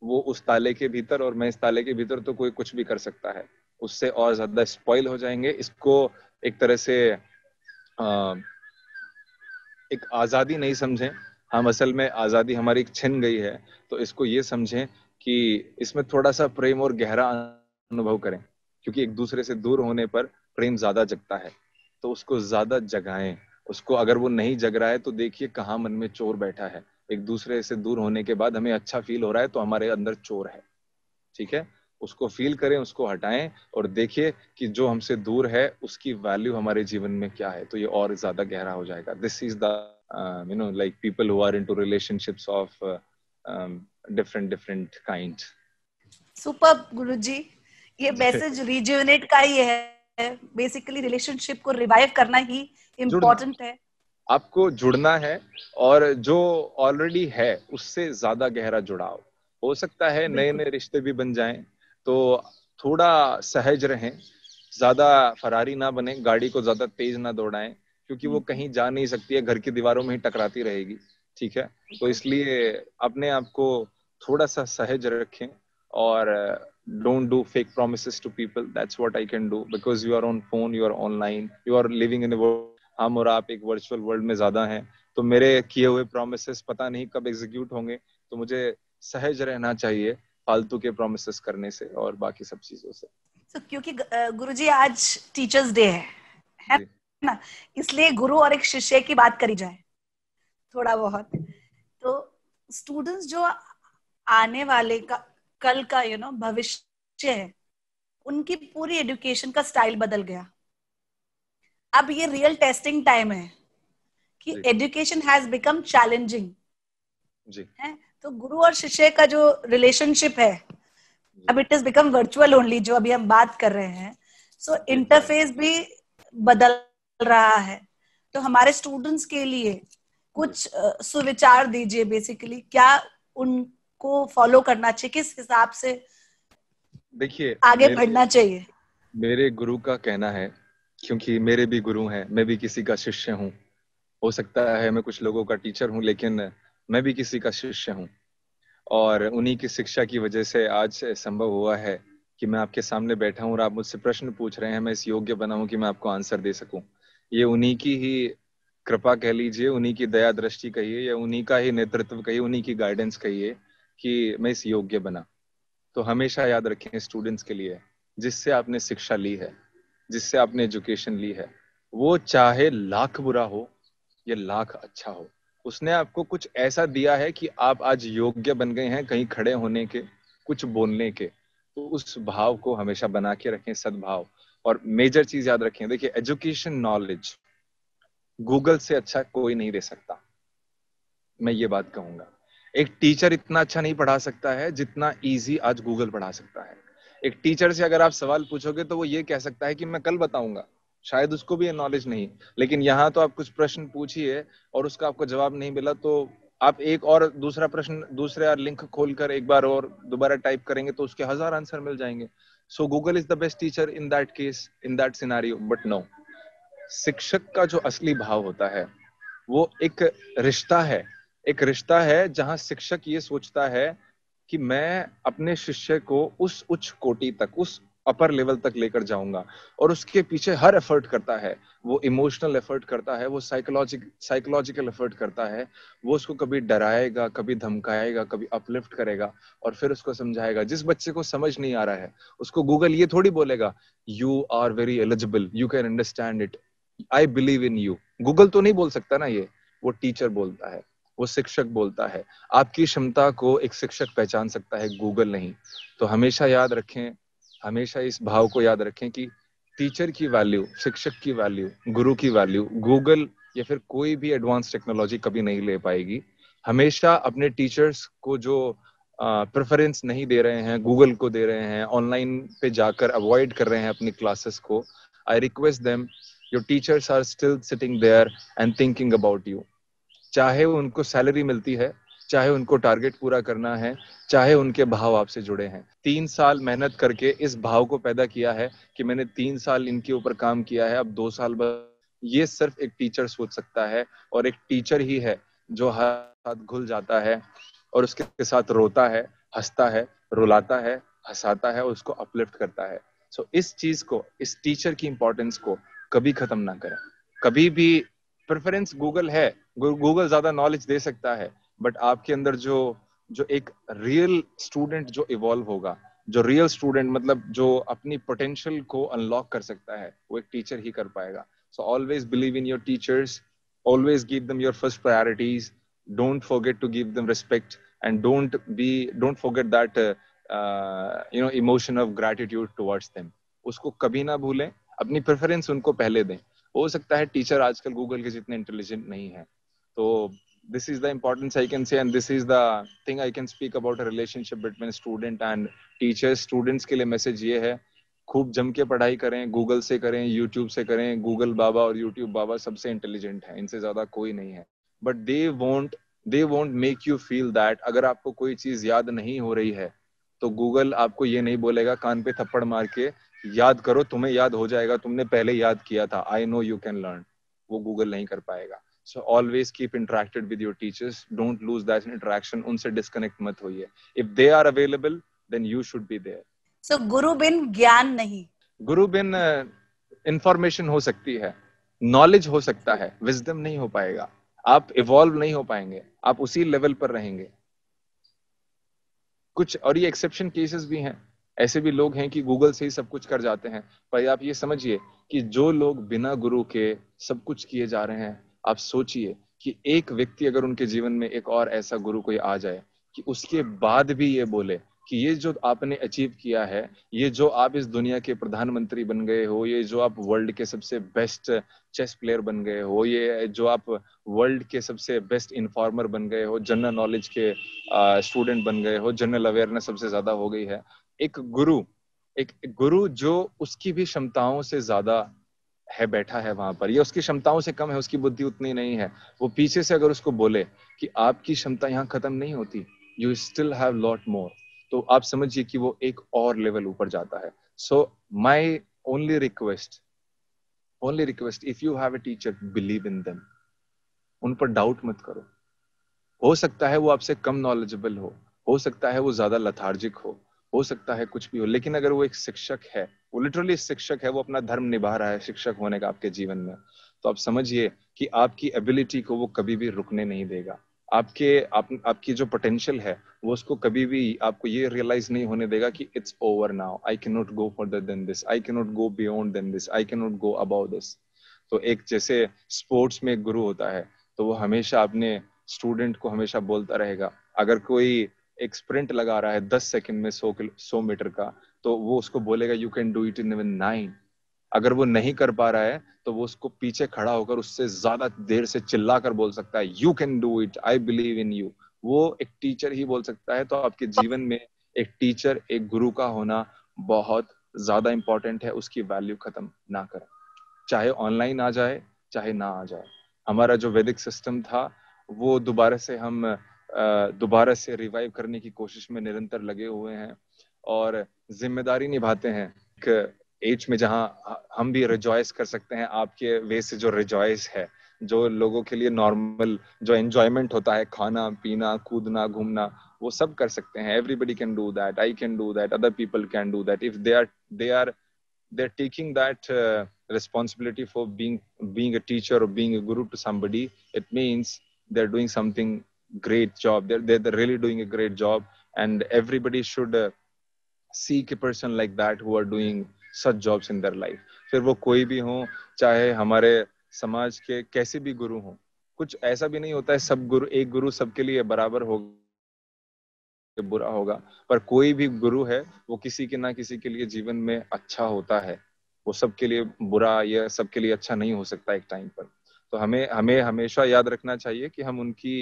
वो उस ताले के भीतर और मैं इस ताले के भीतर, तो कोई कुछ भी कर सकता है, उससे और ज्यादा स्पॉइल हो जाएंगे। इसको एक तरह से आ, एक आजादी नहीं समझें हम, असल में आजादी हमारी छिन गई है, तो इसको ये समझें कि इसमें थोड़ा सा प्रेम और गहरा अनुभव करें, क्योंकि एक दूसरे से दूर होने पर प्रेम ज्यादा जगता है, तो उसको ज्यादा जगाएं। उसको अगर वो नहीं जग रहा है तो देखिए कहाँ मन में चोर बैठा है। एक दूसरे से दूर होने के बाद हमें अच्छा फील हो रहा है तो हमारे अंदर चोर है, ठीक है। उसको फील करें, उसको हटाएं और देखिए कि जो हमसे दूर है उसकी वैल्यू हमारे जीवन में क्या है, तो ये और ज्यादा गहरा हो जाएगा। This is the you know like people who are into relationships of different different kind. Superb गुरुजी, ये मैसेज रिज्यूनेट का ही है। बेसिकली रिलेशनशिप को रिवाइव करना ही इम्पोर्टेंट है। आपको जुड़ना है और जो ऑलरेडी है उससे ज्यादा गहरा जुड़ाव हो सकता है। नए नए रिश्ते भी बन जाएं तो थोड़ा सहज रहें, ज्यादा फरारी ना बने, गाड़ी को ज्यादा तेज ना दौड़ाएं, क्योंकि वो कहीं जा नहीं सकती है, घर की दीवारों में ही टकराती रहेगी, ठीक है। तो इसलिए अपने आप को थोड़ा सा सहज रखें और don't do fake promises to people. That's what I can do because you are on phone, you are online, you are living in a world. हम और आप एक वर्चुअल वर्ल्ड में ज्यादा हैं, तो मेरे किए हुए प्रॉमिसेस पता नहीं कब एग्जीक्यूट होंगे, तो मुझे सहज रहना चाहिए फालतू के प्रॉमिसेस करने से और बाकी सब चीजों से। so, क्योंकि गुरुजी आज टीचर्स डे है, है ना, इसलिए गुरु और एक शिष्य की बात करी जाए थोड़ा बहुत। तो स्टूडेंट्स जो आने वाले का कल का यू नो भविष्य है, उनकी पूरी एजुकेशन का स्टाइल बदल गया। अब ये रियल टेस्टिंग टाइम है कि एजुकेशन हैज बिकम चैलेंजिंग जी, है? तो गुरु और शिष्य का जो रिलेशनशिप है अब it is become virtual only, जो अभी हम बात कर रहे हैं। सो so, इंटरफेस भी बदल रहा है, तो हमारे स्टूडेंट्स के लिए कुछ uh, सुविचार दीजिए। बेसिकली क्या उनको फॉलो करना चाहिए, किस हिसाब से देखिए आगे बढ़ना चाहिए? मेरे गुरु का कहना है, क्योंकि मेरे भी गुरु हैं, मैं भी किसी का शिष्य हूँ, हो सकता है मैं कुछ लोगों का टीचर हूँ लेकिन मैं भी किसी का शिष्य हूँ। और उन्हीं की शिक्षा की वजह से आज संभव हुआ है कि मैं आपके सामने बैठा हूँ और आप मुझसे प्रश्न पूछ रहे हैं, मैं इस योग्य बना हूँ कि मैं आपको आंसर दे सकूँ। ये उन्हीं की ही कृपा कह लीजिए, उन्हीं की दया दृष्टि कहिए या उन्हीं का ही नेतृत्व कहिए, उन्हीं की गाइडेंस कहिए कि मैं इस योग्य बना। तो हमेशा याद रखें स्टूडेंट्स के लिए, जिससे आपने शिक्षा ली है, जिससे आपने एजुकेशन ली है, वो चाहे लाख बुरा हो या लाख अच्छा हो, उसने आपको कुछ ऐसा दिया है कि आप आज योग्य बन गए हैं कहीं खड़े होने के, कुछ बोलने के। तो उस भाव को हमेशा बना के रखें, सद्भाव। और मेजर चीज याद रखें, देखिए एजुकेशन नॉलेज गूगल से अच्छा कोई नहीं दे सकता। मैं ये बात कहूंगा, एक टीचर इतना अच्छा नहीं पढ़ा सकता है जितना इजी आज गूगल पढ़ा सकता है। एक टीचर से अगर आप सवाल पूछोगे तो वो ये कह सकता है कि मैं कल बताऊंगा, शायद उसको भी ये नॉलेज नहीं। लेकिन यहाँ तो आप कुछ प्रश्न पूछिए और उसका आपको जवाब नहीं मिला तो आप एक और दूसरा प्रश्न, दूसरे लिंक खोलकर एक बार और दोबारा टाइप करेंगे तो उसके हजार आंसर मिल जाएंगे। So Google is the best teacher in that case, in that scenario, but no. शिक्षक का जो असली भाव होता है वो एक रिश्ता है, एक रिश्ता है जहाँ शिक्षक ये सोचता है कि मैं अपने शिष्य को उस उच्च कोटि तक, उस अपर लेवल तक लेकर जाऊंगा, और उसके पीछे हर एफर्ट करता है। वो इमोशनल एफर्ट करता है, वो साइकोलॉजिक साइकोलॉजिकल एफर्ट करता है, वो उसको कभी डराएगा, कभी धमकाएगा, कभी अपलिफ्ट करेगा और फिर उसको समझाएगा। जिस बच्चे को समझ नहीं आ रहा है उसको गूगल ये थोड़ी बोलेगा, you are very eligible, you can understand it, I believe in you. Google तो नहीं बोल सकता ना, ये वो टीचर बोलता है, वो शिक्षक बोलता है। आपकी क्षमता को एक शिक्षक पहचान सकता है, गूगल नहीं। तो हमेशा याद रखें, हमेशा इस भाव को याद रखें कि टीचर की वैल्यू, शिक्षक की वैल्यू, गुरु की वैल्यू गूगल या फिर कोई भी एडवांस टेक्नोलॉजी कभी नहीं ले पाएगी। हमेशा अपने टीचर्स को जो प्रेफरेंस नहीं दे रहे हैं, गूगल को दे रहे हैं, ऑनलाइन पे जाकर अवॉइड कर रहे हैं अपनी क्लासेस को, I request them, your teachers are still sitting there and thinking about you. चाहे उनको सैलरी मिलती है, चाहे उनको टारगेट पूरा करना है, चाहे उनके भाव आपसे जुड़े हैं। तीन साल मेहनत करके इस भाव को पैदा किया है कि मैंने तीन साल इनके ऊपर काम किया है, अब दो साल बाद, ये सिर्फ एक टीचर सोच सकता है। और एक टीचर ही है जो हर साथ घुल जाता है और उसके साथ रोता है, हंसता है, रुलाता है, हंसाता है और उसको अपलिफ्ट करता है। सो so, इस चीज को, इस टीचर की इंपॉर्टेंस को कभी खत्म ना करें। कभी भी प्रेफरेंस गूगल है, गूगल ज्यादा नॉलेज दे सकता है, बट आपके अंदर जो जो एक रियल स्टूडेंट जो इवॉल्व होगा, जो रियल स्टूडेंट मतलब जो अपनी पोटेंशियल को अनलॉक कर सकता है, वो एक टीचर ही कर पाएगा। So always believe in your teachers, always give them your first priorities, don't forget to give them respect, and don't be don't forget that you know emotion of gratitude towards them. उसको कभी ना भूलें, अपनी preference उनको पहले दें। हो सकता है टीचर आजकल गूगल के जितने इंटेलिजेंट नहीं है। तो this is the importance I can say, and this is the thing I can speak about relationship between student and teacher. Students के लिए मैसेज ये है, खूब जम के पढ़ाई करें, गूगल से करें, यूट्यूब से करें। गूगल बाबा और यूट्यूब बाबा सबसे इंटेलिजेंट है, इनसे ज्यादा कोई नहीं है। But they won't they won't make you feel that. अगर आपको कोई चीज याद नहीं हो रही है तो गूगल आपको ये नहीं बोलेगा कान पे थप्पड़ मार के, याद करो, तुम्हें याद हो जाएगा, तुमने पहले याद किया था, I know you can learn. वो गूगल नहीं कर पाएगा। So always keep interacted with your teachers, don't lose that interaction, उनसे डिस्कनेक्ट मत होइए। If they are available then you should be there. सो गुरु बिन ज्ञान नहीं, गुरु बिन इंफॉर्मेशन uh, हो सकती है, नॉलेज हो सकता है, विजडम नहीं हो पाएगा, आप इवॉल्व नहीं हो पाएंगे, आप उसी लेवल पर रहेंगे। कुछ और ये एक्सेप्शन केसेस भी हैं, ऐसे भी लोग हैं कि गूगल से ही सब कुछ कर जाते हैं। पर आप ये समझिए कि जो लोग बिना गुरु के सब कुछ किए जा रहे हैं, आप सोचिए कि एक व्यक्ति अगर उनके जीवन में एक और ऐसा गुरु कोई आ जाए कि उसके बाद भी ये बोले कि ये जो आपने अचीव किया है, ये जो आप इस दुनिया के प्रधानमंत्री बन गए हो, ये जो आप वर्ल्ड के सबसे बेस्ट चेस प्लेयर बन गए हो, ये जो आप वर्ल्ड के सबसे बेस्ट इन्फॉर्मर बन गए हो, जनरल नॉलेज के स्टूडेंट बन गए हो, जनरल अवेयरनेस सबसे ज्यादा हो गई है। एक गुरु, एक गुरु जो उसकी भी क्षमताओं से ज्यादा है, बैठा है वहां पर, या उसकी क्षमताओं से कम है, उसकी बुद्धि उतनी नहीं है, वो पीछे से अगर उसको बोले कि आपकी क्षमता यहाँ खत्म नहीं होती, you still have lot more, तो आप समझिए कि वो एक और लेवल ऊपर जाता है। So my only request only request if you have a teacher, believe in them. उन पर डाउट मत करो। हो सकता है वो आपसे कम नॉलेजेबल हो, हो सकता है वो ज्यादा लथार्जिक हो, हो सकता है कुछ भी हो, लेकिन अगर वो एक शिक्षक है, वो लिटरली शिक्षक है, वो अपना धर्म निभा रहा है शिक्षक होने का आपके जीवन में, तो आप समझिए कि आपकी एबिलिटी को वो कभी भी रुकने नहीं देगा। आपके आप, आपकी जो पोटेंशियल है वो उसको कभी भी आपको ये रियलाइज नहीं होने देगा कि it's over now, I can not go further than this, I can not go beyond than this, I can not go about this. तो एक जैसे स्पोर्ट्स में एक गुरु होता है, तो वो हमेशा अपने स्टूडेंट को हमेशा बोलता रहेगा, अगर कोई एक स्प्रिंट लगा रहा है दस सेकंड में सौ किलो सौ मीटर का, तो वो उसको बोलेगा you can do it in even nine. अगर वो नहीं कर पा रहा है तो वो उसको पीछे खड़ा होकर उससे ज्यादा देर से चिल्ला कर बोल सकता है, you can do it, I believe in you. वो एक टीचर ही बोल सकता है। तो आपके जीवन में एक टीचर, एक गुरु का होना बहुत ज्यादा इंपॉर्टेंट है। उसकी वैल्यू खत्म ना करें, चाहे ऑनलाइन आ जाए चाहे ना आ जाए। हमारा जो वैदिक सिस्टम था वो दोबारा से हम दोबारा से रिवाइव करने की कोशिश में निरंतर लगे हुए हैं और जिम्मेदारी निभाते हैं। एक एज में जहाँ हम भी रिजॉइस कर सकते हैं, आपके वे से जो रिजॉइस है, जो लोगों के लिए नॉर्मल जो एंजॉयमेंट होता है, खाना पीना कूदना घूमना, वो सब कर सकते हैं। Everybody can do that, I can do that, other people can do that, if they are they are they are taking that responsibility for being being a teacher और being a guru to somebody, it means they are doing something great job, they're, they're really doing a great job, and everybody should uh, seek a person like that who are doing such jobs in their life. फिर वो कोई भी हो, चाहे हमारे समाज के कैसे भी गुरु हो। कुछ ऐसा भी नहीं होता है सब गुरु एक गुरु सबके लिए बराबर होगा, बुरा होगा, पर कोई भी गुरु है वो किसी के ना किसी के लिए जीवन में अच्छा होता है। वो सबके लिए बुरा या सबके लिए अच्छा नहीं हो सकता एक टाइम पर। तो हमें हमें हमेशा याद रखना चाहिए कि हम उनकी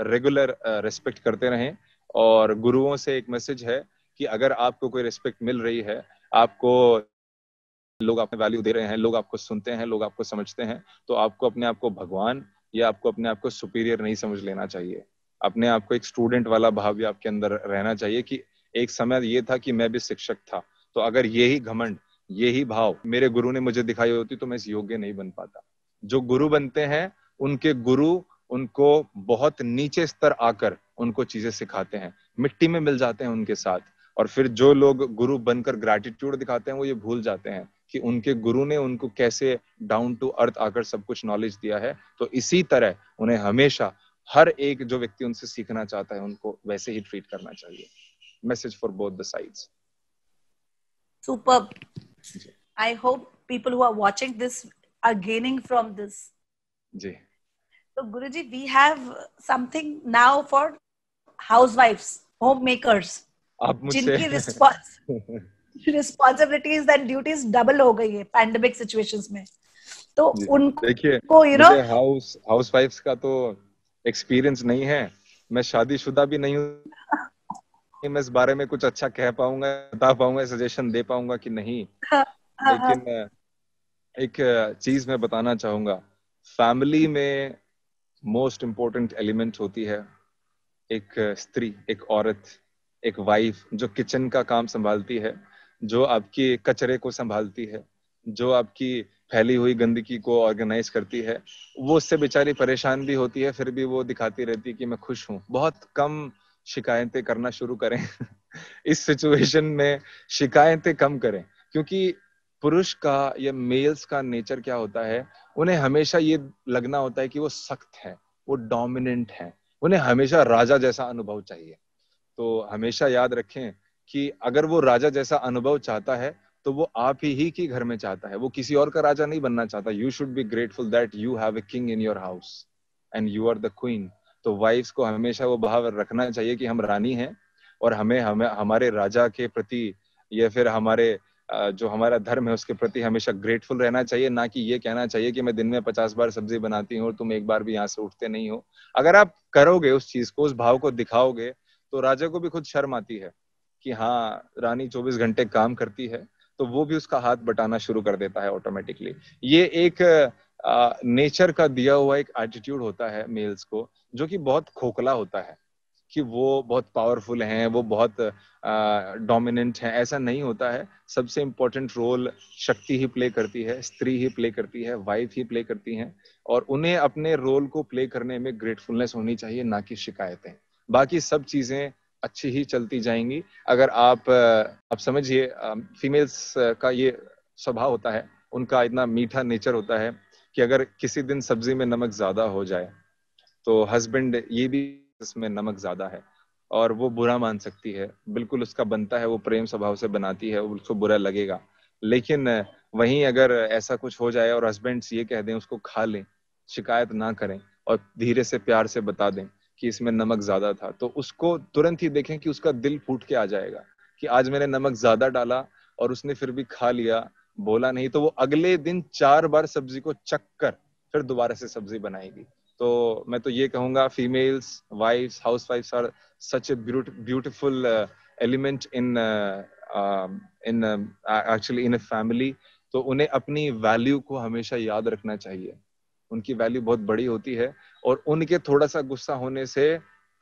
रेगुलर रिस्पेक्ट uh, करते रहें। और गुरुओं से एक मैसेज है कि अगर आपको कोई रिस्पेक्ट मिल रही है, आपको लोग अपने वैल्यू दे रहे हैं, लोग आपको सुनते हैं, लोग आपको समझते हैं, तो आपको अपने आप को भगवान या आपको अपने आप को सुपीरियर नहीं समझ लेना चाहिए। अपने आप को एक स्टूडेंट वाला भाव भी आपके अंदर रहना चाहिए कि एक समय ये था कि मैं भी शिक्षक था, तो अगर यही घमंड, यही भाव मेरे गुरु ने मुझे दिखाई होती तो मैं इस योग्य नहीं बन पाता। जो गुरु बनते हैं उनके गुरु उनको बहुत नीचे स्तर आकर उनको चीजें सिखाते हैं, मिट्टी में मिल जाते हैं उनके साथ। और फिर जो लोग गुरु बनकर ग्रैटिट्यूड दिखाते हैं वो ये भूल जाते हैं कि उनके गुरु ने उनको कैसे डाउन टू अर्थ आकर सब कुछ नॉलेज दिया है। तो इसी तरह उन्हें हमेशा हर एक जो व्यक्ति उनसे सीखना चाहता है उनको वैसे ही ट्रीट करना चाहिए। Message for both the sides. Superb. I hope people who are watching this are gaining from this. Ji. So Guruji, we have something now for housewives, homemakers. Aap mujhe. Jinki response, responsibilities and duties double हो गई है pandemic situations में. तो उनको you know house housewives का तो experience नहीं है. मैं शादीशुदा भी नहीं हूँ. मैं इस बारे में कुछ अच्छा कह पाऊंगा, बता पाऊंगा, सजेशन दे पाऊंगा कि नहीं. लेकिन एक चीज मैं बताना चाहूंगा, फैमिली में मोस्ट इम्पोर्टेंट एलिमेंट होती है एक स्त्री, एक औरत, एक वाइफ, जो किचन का काम संभालती है, जो आपकी कचरे को संभालती है, जो आपकी फैली हुई गंदगी को ऑर्गेनाइज करती है। वो उससे बेचारी परेशान भी होती है, फिर भी वो दिखाती रहती है कि मैं खुश हूँ। बहुत कम शिकायतें करना शुरू करें इस सिचुएशन में शिकायतें कम करें, क्योंकि पुरुष का या मेल्स का नेचर क्या होता है, उन्हें हमेशा ये लगना होता है कि वो सख्त है, वो डोमिनेंट है, उन्हें हमेशा राजा जैसा अनुभव चाहिए। तो हमेशा याद रखें कि अगर वो राजा जैसा अनुभव चाहता है तो वो आप ही ही के घर में चाहता है, वो किसी और का राजा नहीं बनना चाहता। You should be grateful that you have a king in your house and you are the queen. तो वाइफ्स को हमेशा वो भाव रखना चाहिए कि हम रानी हैं और हमें हमें हमारे राजा के प्रति या फिर हमारे जो हमारा धर्म है उसके प्रति हमेशा ग्रेटफुल रहना चाहिए, ना कि ये कहना चाहिए कि मैं दिन में पचास बार सब्जी बनाती हूँ और तुम एक बार भी यहाँ से उठते नहीं हो। अगर आप करोगे उस चीज को, उस भाव को दिखाओगे, तो राजा को भी खुद शर्म आती है कि हाँ, रानी चौबीस घंटे काम करती है, तो वो भी उसका हाथ बटाना शुरू कर देता है ऑटोमेटिकली। ये एक आ, नेचर का दिया हुआ एक एटीट्यूड होता है मेल्स को, जो कि बहुत खोखला होता है कि वो बहुत पावरफुल हैं, वो बहुत डोमिनेंट हैं। ऐसा नहीं होता है। सबसे इम्पोर्टेंट रोल शक्ति ही प्ले करती है, स्त्री ही प्ले करती है, वाइफ ही प्ले करती हैं, और उन्हें अपने रोल को प्ले करने में ग्रेटफुलनेस होनी चाहिए, ना कि शिकायतें। बाकी सब चीजें अच्छी ही चलती जाएंगी। अगर आप आप समझिए, फीमेल्स का ये स्वभाव होता है, उनका इतना मीठा नेचर होता है कि अगर किसी दिन सब्जी में नमक ज्यादा हो जाए तो हस्बैंड ये भी इसमें नमक ज्यादा है, और वो बुरा मान सकती है, बिल्कुल उसका बनता है, वो प्रेम स्वभाव से बनाती है, उसको बुरा लगेगा। लेकिन वहीं अगर ऐसा कुछ हो जाए और हस्बैंड्स ये कह दें, उसको खा लें, शिकायत ना करें और धीरे से प्यार से बता दें कि इसमें नमक ज्यादा था, तो उसको तुरंत ही देखें कि उसका दिल फूट के आ जाएगा कि आज मैंने नमक ज्यादा डाला और उसने फिर भी खा लिया, बोला नहीं, तो वो अगले दिन चार बार सब्जी को चक्कर फिर दोबारा से सब्जी बनाएगी। तो मैं तो ये कहूंगा, females, wives, house wives are such a beautiful element in in actually in a family. तो उन्हें अपनी वैल्यू को हमेशा याद रखना चाहिए, उनकी वैल्यू बहुत बड़ी होती है, और उनके थोड़ा सा गुस्सा होने से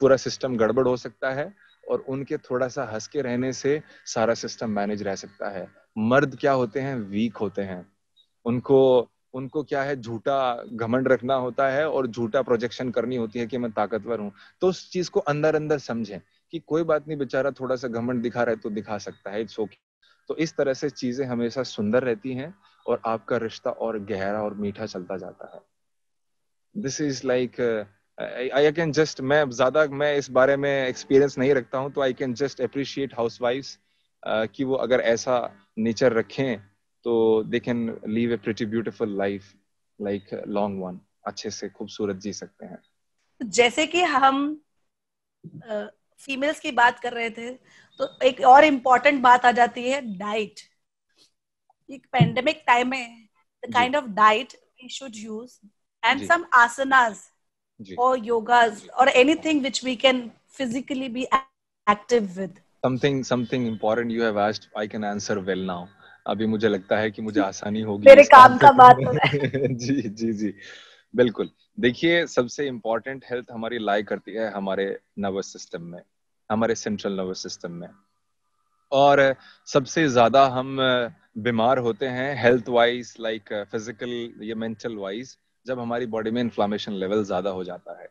पूरा सिस्टम गड़बड़ हो सकता है, और उनके थोड़ा सा हंस के रहने से सारा सिस्टम मैनेज रह सकता है। मर्द क्या होते हैं, वीक होते हैं, उनको उनको क्या है, झूठा घमंड रखना होता है और झूठा प्रोजेक्शन करनी होती है कि मैं ताकतवर हूँ। तो उस चीज को अंदर अंदर समझें कि कोई बात नहीं, बेचारा थोड़ा सा घमंड दिखा रहा है तो दिखा सकता है, इट्स ओके। तो इस तरह से चीजें हमेशा सुंदर रहती हैं और आपका रिश्ता और गहरा और मीठा चलता जाता है। This is like I can just, मैं ज्यादा मैं इस बारे में एक्सपीरियंस नहीं रखता हूँ, तो I can just appreciate house wives कि वो अगर ऐसा नेचर रखें तो they can live a pretty beautiful life, like long one, अच्छे से खूबसूरत जी सकते हैं। जैसे कि हम फीमेल्स uh, की बात कर रहे थे, तो एक और इम्पोर्टेंट बात आ जाती है, डाइट। एक पेंडेमिक टाइम में the kind of diet we should use and some asanas or yogas or anything which we can physically be active with. Something something important you have asked, I can answer well now. अभी मुझे लगता है कि मुझे आसानी होगी। मेरे काम का बात हो रहा है। जी जी जी बिल्कुल। देखिए, सबसे इम्पोर्टेंट हेल्थ हमारी लाई करती है हमारे नर्वस सिस्टम में, हमारे सेंट्रल नर्वस सिस्टम में, और सबसे ज्यादा हम बीमार होते हैं हेल्थ वाइज, लाइक फिजिकल या मेंटल वाइज, जब हमारी बॉडी में इन्फ्लामेशन लेवल ज्यादा हो जाता है।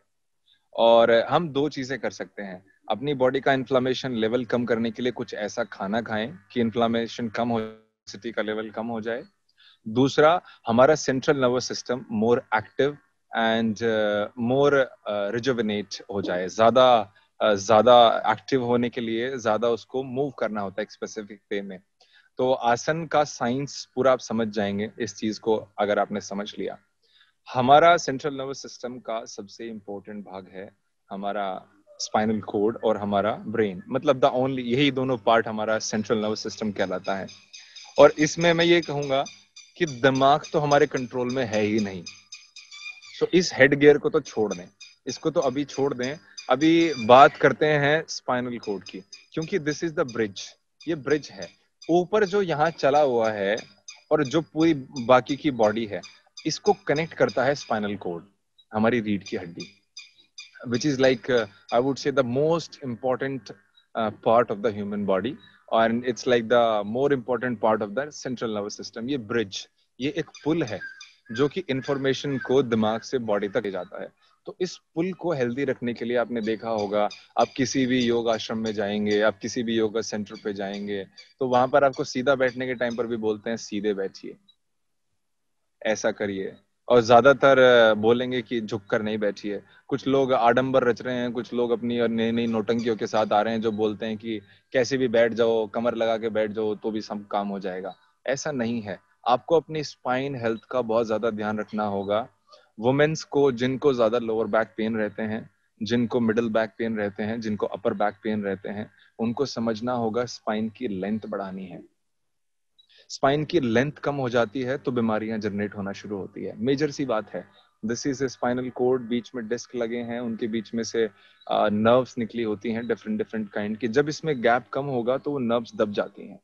और हम दो चीजें कर सकते हैं, अपनी बॉडी का इन्फ्लामेशन लेवल कम करने के लिए कुछ ऐसा खाना खाएं कि इन्फ्लामेशन कम हो, सिटी का लेवल कम हो जाए। दूसरा, हमारा central nervous system more active and more rejuvenate हो जाए। ज्यादा uh, ज्यादा एक्टिव होने के लिए ज्यादा उसको मूव करना होता है एक स्पेसिफिक वे में। तो आसन का साइंस पूरा आप समझ जाएंगे इस चीज को, अगर आपने समझ लिया। हमारा सेंट्रल नर्वस सिस्टम का सबसे इम्पोर्टेंट भाग है हमारा स्पाइनल कोड और हमारा ब्रेन, मतलब द ओनली, यही दोनों पार्ट हमारा सेंट्रल नर्वस सिस्टम कहलाता है। और इसमें मैं ये कहूँगा कि दिमाग तो हमारे कंट्रोल में है ही नहीं, तो इस हेड गियर को तो छोड़ दें, इसको तो अभी छोड़ दें। अभी बात करते हैं स्पाइनल कोड की, क्योंकि दिस इज द ब्रिज, ये ब्रिज है। ऊपर जो यहाँ चला हुआ है और जो पूरी बाकी की बॉडी है, इसको कनेक्ट करता है स्पाइनल कोड, हमारी रीढ़ की हड्डी, which is like I would say the most important part of the human body, and it's like the more important part of the central nervous system. ये ब्रिज, ये एक पुल है जो कि इंफॉर्मेशन को दिमाग से बॉडी तक ले जाता है। तो इस पुल को हेल्दी रखने के लिए आपने देखा होगा, आप किसी भी योग आश्रम में जाएंगे, आप किसी भी योगा सेंटर पे जाएंगे, तो वहां पर आपको सीधा बैठने के टाइम पर भी बोलते हैं सीधे बैठिए, ऐसा करिए, और ज्यादातर बोलेंगे कि झुककर नहीं बैठिए। कुछ लोग आडंबर रच रहे हैं, कुछ लोग अपनी और नई नई नौटंकियों के साथ आ रहे हैं जो बोलते हैं कि कैसे भी बैठ जाओ, कमर लगा के बैठ जाओ तो भी सब काम हो जाएगा। ऐसा नहीं है, आपको अपनी स्पाइन हेल्थ का बहुत ज्यादा ध्यान रखना होगा। वुमेन्स को, जिनको ज्यादा लोअर बैक पेन रहते हैं, जिनको मिडिल बैक पेन रहते हैं, जिनको अपर बैक पेन रहते हैं, उनको समझना होगा स्पाइन की लेंथ बढ़ानी है। स्पाइन की लेंथ कम हो जाती है तो बीमारियां जनरेट होना शुरू होती है, मेजर सी बात है। This is a spinal cord, बीच में डिस्क लगे हैं, उनके बीच में से नर्व्स निकली होती हैं डिफरेंट डिफरेंट काइंड की। जब इसमें गैप कम होगा तो वो नर्व्स दब जाती हैं,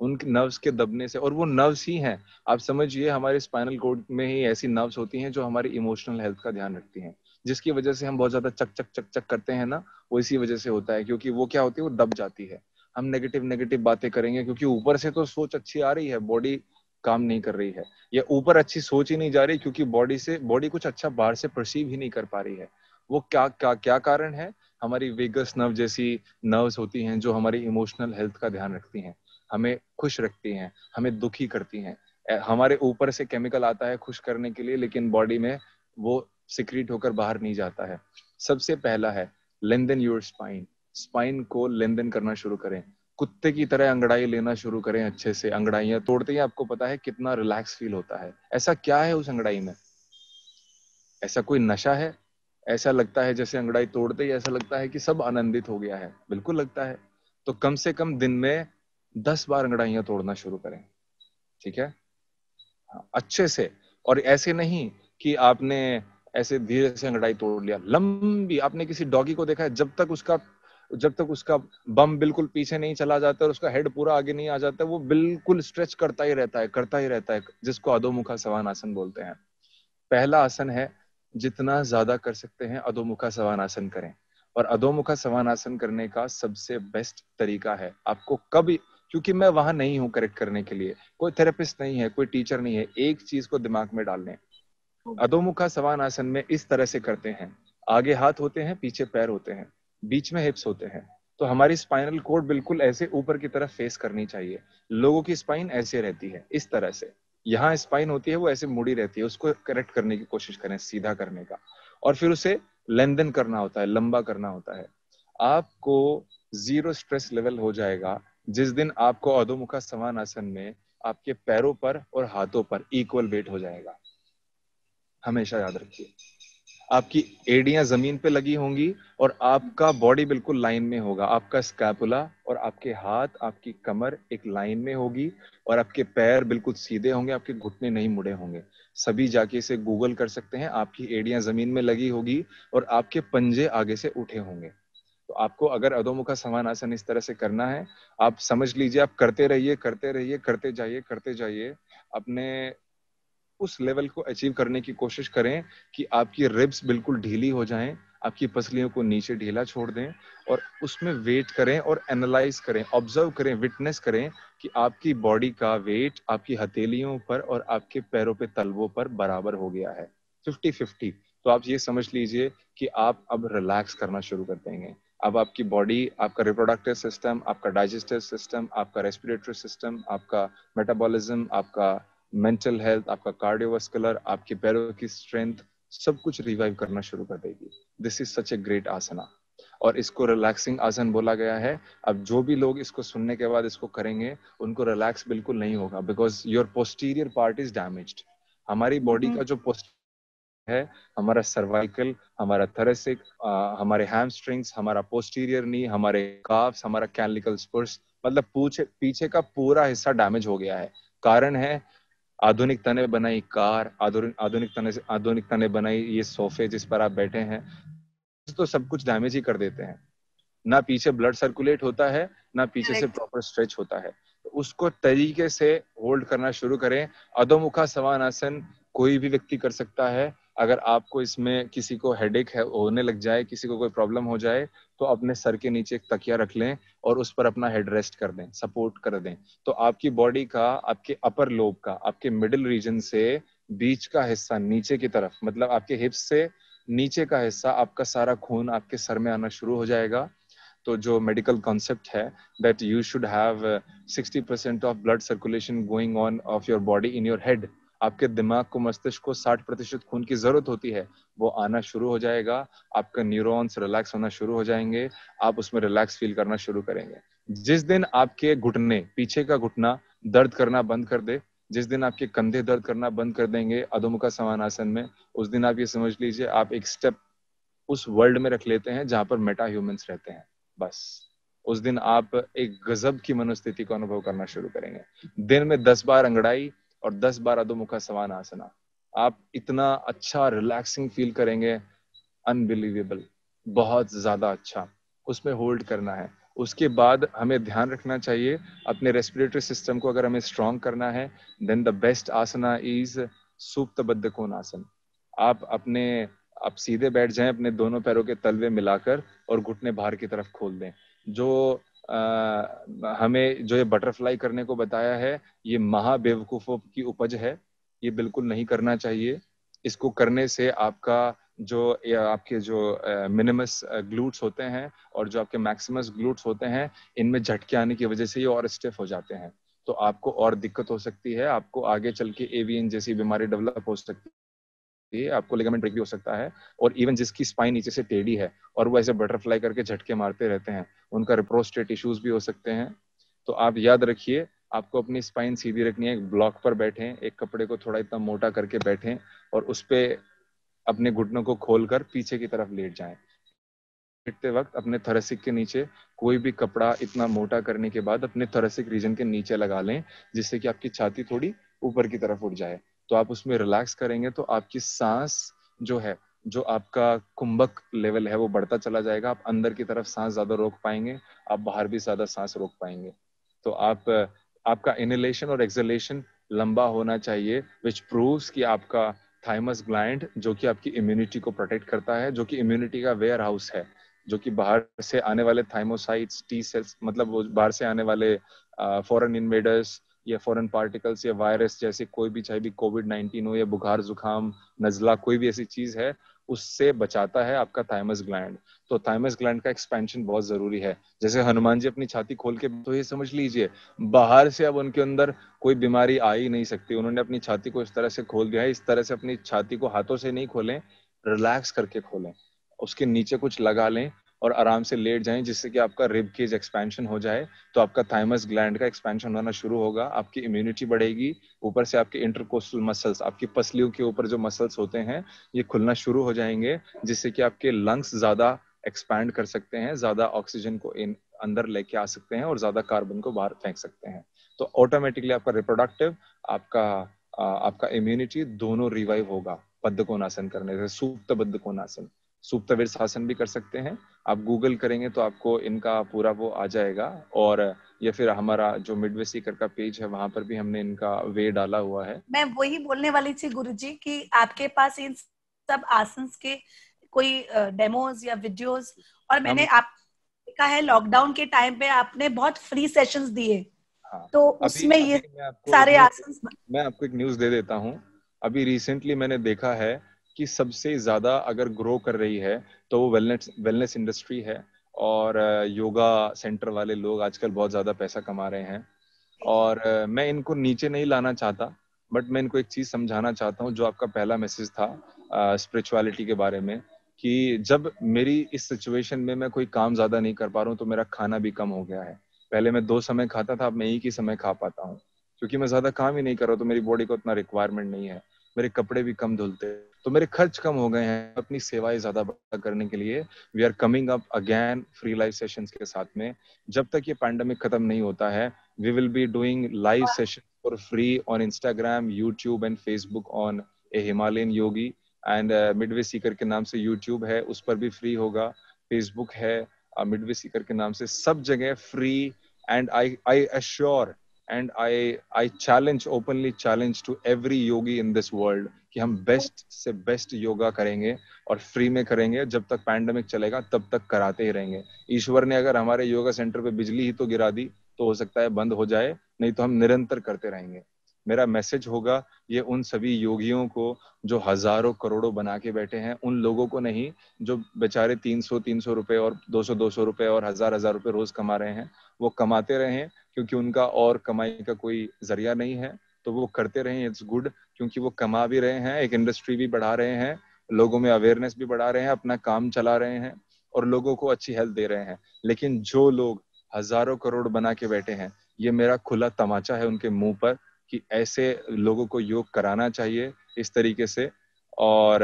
उनके नर्व्स के दबने से, और वो नर्व्स ही हैं, आप समझिए हमारे स्पाइनल कोड में ही ऐसी नर्व्स होती हैं जो हमारी इमोशनल हेल्थ का ध्यान रखती हैं, जिसकी वजह से हम बहुत ज्यादा चक चक चक चक करते हैं ना, वो इसी वजह से होता है, क्योंकि वो क्या होती है, वो दब जाती है। हम नेगेटिव नेगेटिव बातें करेंगे क्योंकि ऊपर से तो सोच अच्छी आ रही है, बॉडी काम नहीं कर रही है, या ऊपर अच्छी सोच ही नहीं जा रही क्योंकि बॉडी से बॉडी कुछ अच्छा बाहर से परसीव ही नहीं कर पा रही है। वो क्या क्या क्या कारण है, हमारी वेगस नर्व जैसी नर्व्स होती हैं जो हमारी इमोशनल हेल्थ का ध्यान रखती हैं, हमें खुश रखती हैं, हमें दुखी करती हैं। हमारे ऊपर से केमिकल आता है खुश करने के लिए, लेकिन बॉडी में वो सिक्रीट होकर बाहर नहीं जाता है। सबसे पहला है लेंथन योर स्पाइन। स्पाइन को लेंथन करना शुरू करें, कुत्ते की तरह अंगड़ाई लेना शुरू करें, अच्छे से अंगड़ाइयां तोड़ते ही आपको पता है कितना रिलैक्स फील होता है। ऐसा क्या है उस अंगड़ाई में? ऐसा कोई नशा है? ऐसा लगता है जैसे अंगड़ाई तोड़ते ही ऐसा लगता है कि सब आनंदित हो गया है, बिल्कुल लगता है। तो कम से कम दिन में दस बार अंगड़ाइयां तोड़ना शुरू करें, ठीक है, अच्छे से। और ऐसे नहीं कि आपने ऐसे धीरे से अंगड़ाई तोड़ लिया, लंबी। आपने किसी डॉगी को देखा है, जब तक उसका जब तक उसका बम बिल्कुल पीछे नहीं चला जाता और उसका हेड पूरा आगे नहीं आ जाता, वो बिल्कुल स्ट्रेच करता ही रहता है, करता ही रहता है, जिसको अधोमुखा शवानासन बोलते हैं। पहला आसन है, जितना ज्यादा कर सकते हैं अधोमुखा शवानासन करें। और अधोमुखा शवानासन करने का सबसे बेस्ट तरीका है, आपको कभी, क्योंकि मैं वहां नहीं हूँ करेक्ट करने के लिए, कोई थेरेपिस्ट नहीं है, कोई टीचर नहीं है, एक चीज को दिमाग में डाल लें। अधोमुखा शवानासन में इस तरह से करते हैं, आगे हाथ होते हैं, पीछे पैर होते हैं, बीच में हिप्स होते हैं। तो हमारी स्पाइनल कोड बिल्कुल ऐसे ऊपर की तरफ फेस करनी चाहिए। लोगों की स्पाइन ऐसे रहती है, इस तरह से, यहाँ स्पाइन होती है वो ऐसे मुड़ी रहती है, उसको करेक्ट करने की कोशिश करें, सीधा करने का। और फिर उसे लेंथन करना होता है, लंबा करना होता है। आपको जीरो स्ट्रेस लेवल हो जाएगा जिस दिन आपको अधोमुखा शवानासन में आपके पैरों पर और हाथों पर इक्वल वेट हो जाएगा। हमेशा याद रखिए, आपकी एड़ियां जमीन पे लगी होंगी और आपका बॉडी बिल्कुल लाइन में होगा। आपका स्कैपुला और आपके हाथ, आपकी कमर एक लाइन में होगी और आपके पैर बिल्कुल सीधे होंगे, आपके घुटने नहीं मुड़े होंगे। सभी जाके इसे गूगल कर सकते हैं। आपकी एड़ियां जमीन में लगी होगी और आपके पंजे आगे से उठे होंगे। तो आपको अगर अधोमुखा शवानासन इस तरह से करना है, आप समझ लीजिए, आप करते रहिए करते रहिए करते जाइए करते जाइए अपने उस लेवल को अचीव करने की कोशिश करें कि आपकी रिब्स बिल्कुल ढीली हो जाएं, आपकी पसलियों को नीचे ढीला छोड़ दें और उसमें वेट करें और एनालाइज करें, ऑब्जर्व करें, विटनेस करें कि आपकी बॉडी का वेट आपकी हथेलियों पर और आपके पैरों पे, तलवों पर बराबर हो गया है, फिफ्टी फिफ्टी। तो आप ये समझ लीजिए कि आप अब रिलैक्स करना शुरू कर देंगे। अब आपकी बॉडी, आपका रिप्रोडक्टिव सिस्टम, आपका डाइजेस्टिव सिस्टम, आपका रेस्पिरेटरी सिस्टम, आपका मेटाबॉलिज्म, आपका मेंटल हेल्थ, आपका कार्डियोवास्कुलर, आपके पैरों की स्ट्रेंथ, सब कुछ रिवाइव करना शुरू कर देगी। This is such a great asana और इसको रिलैक्सिंग आसन बोला गया है। अब जो भी लोग इसको सुनने के बाद इसको करेंगे उनको रिलैक्स बिल्कुल नहीं होगा, because your posterior part is damaged. हमारी बॉडी का जो पोस्टीरियर है, हमारा सर्वाइकल, हमारा थोरैसिक, हमारे हैमस्ट्रिंग्स, हमारा पोस्टीरियर नी, हमारे काफ्स, हमारा कैनिकल स्पर्स, मतलब पीछे पीछे का पूरा हिस्सा डैमेज हो गया है। कारण है आधुनिकता ने बनाई कार, आधुनिकता ने आधुनिकता ने बनाई ये सोफे जिस पर आप बैठे हैं, तो सब कुछ डैमेज ही कर देते हैं। ना पीछे ब्लड सर्कुलेट होता है, ना पीछे से प्रॉपर स्ट्रेच होता है। तो उसको तरीके से होल्ड करना शुरू करें। अधोमुखा शवानासन कोई भी व्यक्ति कर सकता है। अगर आपको इसमें किसी को हेडेक है, होने लग जाए, किसी को कोई प्रॉब्लम हो जाए, तो अपने सर के नीचे एक तकिया रख लें और उस पर अपना हेड रेस्ट कर दें, सपोर्ट कर दें। तो आपकी बॉडी का, आपके अपर लोब का, आपके मिडिल रीजन से बीच का हिस्सा नीचे की तरफ, मतलब आपके हिप्स से नीचे का हिस्सा, आपका सारा खून आपके सर में आना शुरू हो जाएगा। तो जो मेडिकल कॉन्सेप्ट है that you should have sixty percent of blood circulation going on of your body in your head. आपके दिमाग को, मस्तिष्क को साठ प्रतिशत खून की जरूरत होती है, वो आना शुरू हो जाएगा। आपका न्यूरॉन्स रिलैक्स होना शुरू हो जाएंगे, आप उसमें रिलैक्स फील करना शुरू करेंगे। जिस दिन आपके घुटने, पीछे का घुटना दर्द करना बंद कर दे, जिस दिन आपके कंधे दर्द करना बंद कर देंगे अधोमुखा शवानासन में, उस दिन आप ये समझ लीजिए आप एक स्टेप उस वर्ल्ड में रख लेते हैं जहां पर मेटा ह्यूमंस रहते हैं। बस उस दिन आप एक गजब की मनोस्थिति को अनुभव करना शुरू करेंगे। दिन में दस बार अंगड़ाई और दस बार अधोमुखा शवानासना, आप इतना अच्छा रिलैक्सिंग फील करेंगे, अनबिलीवेबल, बहुत ज्यादा अच्छा। उसमें होल्ड करना है। उसके बाद हमें ध्यान रखना चाहिए अपने रेस्पिरेटरी सिस्टम को, अगर हमें स्ट्रॉन्ग करना है, then the best asana is supta baddhakona asana. आप अपने आप सीधे बैठ जाएं, अपने दोनों पैरों के तलवे मिलाकर और घुटने बाहर की तरफ खोल दें। जो आ, हमें जो ये बटरफ्लाई करने को बताया है, ये महाबेवकूफों की उपज है, ये बिल्कुल नहीं करना चाहिए। इसको करने से आपका जो आपके जो मिनिमस ग्लूट्स होते हैं और जो आपके मैक्सिमस ग्लूट्स होते हैं, इनमें झटके आने की वजह से ये और स्टिफ हो जाते हैं, तो आपको और दिक्कत हो सकती है, आपको आगे चल के एवीएन जैसी बीमारी डेवलप हो सकती है, आपको लिगामेंट ब्रेक भी हो सकता है। और इवन जिसकी स्पाइन नीचे से टेढ़ी है और वो ऐसे बटरफ्लाई करके झटके मारते रहते हैं, उनका प्रोस्टेट इश्यूज भी हो सकते हैं। तो आप याद रखिए, आपको अपनी स्पाइन सीधी रखनी है, एक ब्लॉक पर बैठें, एक कपड़े को थोड़ा इतना मोटा करके बैठें और उस पर अपने घुटनों को खोलकर पीछे की तरफ लेट जाएं। लेटते वक्त अपने थोरैसिक के नीचे कोई भी कपड़ा इतना मोटा करने के बाद अपने थोरैसिक रीजन के नीचे लगा लें, जिससे कि आपकी छाती थोड़ी ऊपर की तरफ उठ जाए। तो आप उसमें रिलैक्स करेंगे तो आपकी सांस जो है, जो आपका कुंभक लेवल है, वो बढ़ता चला जाएगा। आप अंदर की तरफ सांस ज्यादा रोक पाएंगे, आप बाहर भी ज्यादा सांस रोक पाएंगे। तो आप आपका इनहेलेशन और एक्सहेलेशन लंबा होना चाहिए, विच प्रूव्स कि आपका थाइमस ग्लैंड, जो कि आपकी इम्यूनिटी को प्रोटेक्ट करता है, जो कि इम्यूनिटी का वेयर हाउस है, जो कि बाहर से आने वाले थाइमोसाइट्स, टी सेल्स, मतलब वो बाहर से आने वाले फॉरेन इन्वेडर्स या फॉरेन पार्टिकल्स या वायरस जैसे कोई भी, चाहे भी कोविड नाइनटीन हो या बुखार जुकाम नजला, कोई भी ऐसी चीज है, उससे बचाता है आपका थाइमस ग्लैंड। तो थाइमस ग्लैंड का एक्सपेंशन बहुत जरूरी है। जैसे हनुमान जी अपनी छाती खोल के, तो ये समझ लीजिए बाहर से अब उनके अंदर कोई बीमारी आ ही नहीं सकती, उन्होंने अपनी छाती को इस तरह से खोल दिया है। इस तरह से अपनी छाती को हाथों से नहीं खोलें, रिलैक्स करके खोलें, उसके नीचे कुछ लगा लें और आराम से लेट जाएं, जिससे कि आपका रिब केज एक्सपेंशन हो जाए। तो आपका थाइमस ग्लैंड का एक्सपेंशन होना शुरू होगा, आपकी इम्यूनिटी बढ़ेगी, ऊपर से आपके इंटरकोस्टल मसल्स, आपकी पसलियों के ऊपर जो मसल्स होते हैं, ये खुलना शुरू हो जाएंगे, जिससे कि आपके लंग्स ज्यादा एक्सपैंड कर सकते हैं, ज्यादा ऑक्सीजन को इन अंदर लेके आ सकते हैं और ज्यादा कार्बन को बाहर फेंक सकते हैं। तो ऑटोमेटिकली आपका रिप्रोडक्टिव, आपका आपका इम्यूनिटी दोनों रिवाइव होगा। बद्धकोणासन करने से, सुप्त बद्धकोणासन, सुप्त वीरशासन भी कर सकते हैं। आप गूगल करेंगे तो आपको इनका पूरा वो आ जाएगा। और या फिर हमारा जो मिडवे सीकर का पेज है, वहां पर भी हमने इनका वे डाला हुआ है। मैं वही बोलने वाली थी गुरुजी कि आपके पास इन सब आसन के कोई डेमोज या वीडियोस, और मैंने हम... आप देखा है लॉकडाउन के टाइम पे आपने बहुत फ्री सेशंस दिए। हाँ, तो उसमें ये सारे आसन। मैं आपको एक न्यूज दे देता हूँ, अभी रिसेंटली मैंने देखा है कि सबसे ज्यादा अगर ग्रो कर रही है तो वो वेलनेस वेलनेस इंडस्ट्री है, और योगा सेंटर वाले लोग आजकल बहुत ज्यादा पैसा कमा रहे हैं। और मैं इनको नीचे नहीं लाना चाहता, बट मैं इनको एक चीज समझाना चाहता हूँ, जो आपका पहला मैसेज था स्पिरिचुअलिटी के बारे में, कि जब मेरी इस सिचुएशन में मैं कोई काम ज्यादा नहीं कर पा रहा हूँ, तो मेरा खाना भी कम हो गया है। पहले मैं दो समय खाता था, अब मैं एक ही समय खा पाता हूँ, क्योंकि मैं ज्यादा काम ही नहीं कर रहा, तो मेरी बॉडी को उतना रिक्वायरमेंट नहीं है। मेरे कपड़े भी कम धुलते, तो मेरे खर्च कम हो गए हैं। अपनी सेवाएं ज्यादा करने के लिए we are coming up again free live sessions के साथ में। जब तक ये पैंडेमिक खत्म नहीं होता है, we will be doing live session for free on Instagram, YouTube and Facebook on a Himalayan Yogi, and Midway Seeker के नाम से यूट्यूब है, उस पर भी फ्री होगा, फेसबुक है मिडवे सीकर के नाम से, सब जगह फ्री। And I I assure And I I challenge openly challenge to every yogi in this world कि हम best से best योगा करेंगे और free में करेंगे। जब तक pandemic चलेगा तब तक कराते ही रहेंगे। ईश्वर ने अगर हमारे योगा सेंटर पे बिजली ही तो गिरा दी, तो हो सकता है बंद हो जाए, नहीं तो हम निरंतर करते रहेंगे। मेरा मैसेज होगा ये उन सभी योगियों को जो हजारों करोड़ों बना के बैठे हैं, उन लोगों को नहीं जो बेचारे तीन सौ तीन सौ रुपए और दो सौ दो सौ रुपए और हजार हजार रुपए रोज कमा रहे हैं। वो कमाते रहें, क्योंकि उनका और कमाई का कोई जरिया नहीं है, तो वो करते रहें। इट्स गुड, क्योंकि वो कमा भी रहे हैं, एक इंडस्ट्री भी बढ़ा रहे हैं, लोगों में अवेयरनेस भी बढ़ा रहे हैं, अपना काम चला रहे हैं और लोगों को अच्छी हेल्थ दे रहे हैं। लेकिन जो लोग हजारों करोड़ बना के बैठे हैं, ये मेरा खुला तमाचा है उनके मुंह पर कि ऐसे लोगों को योग कराना चाहिए इस तरीके से। और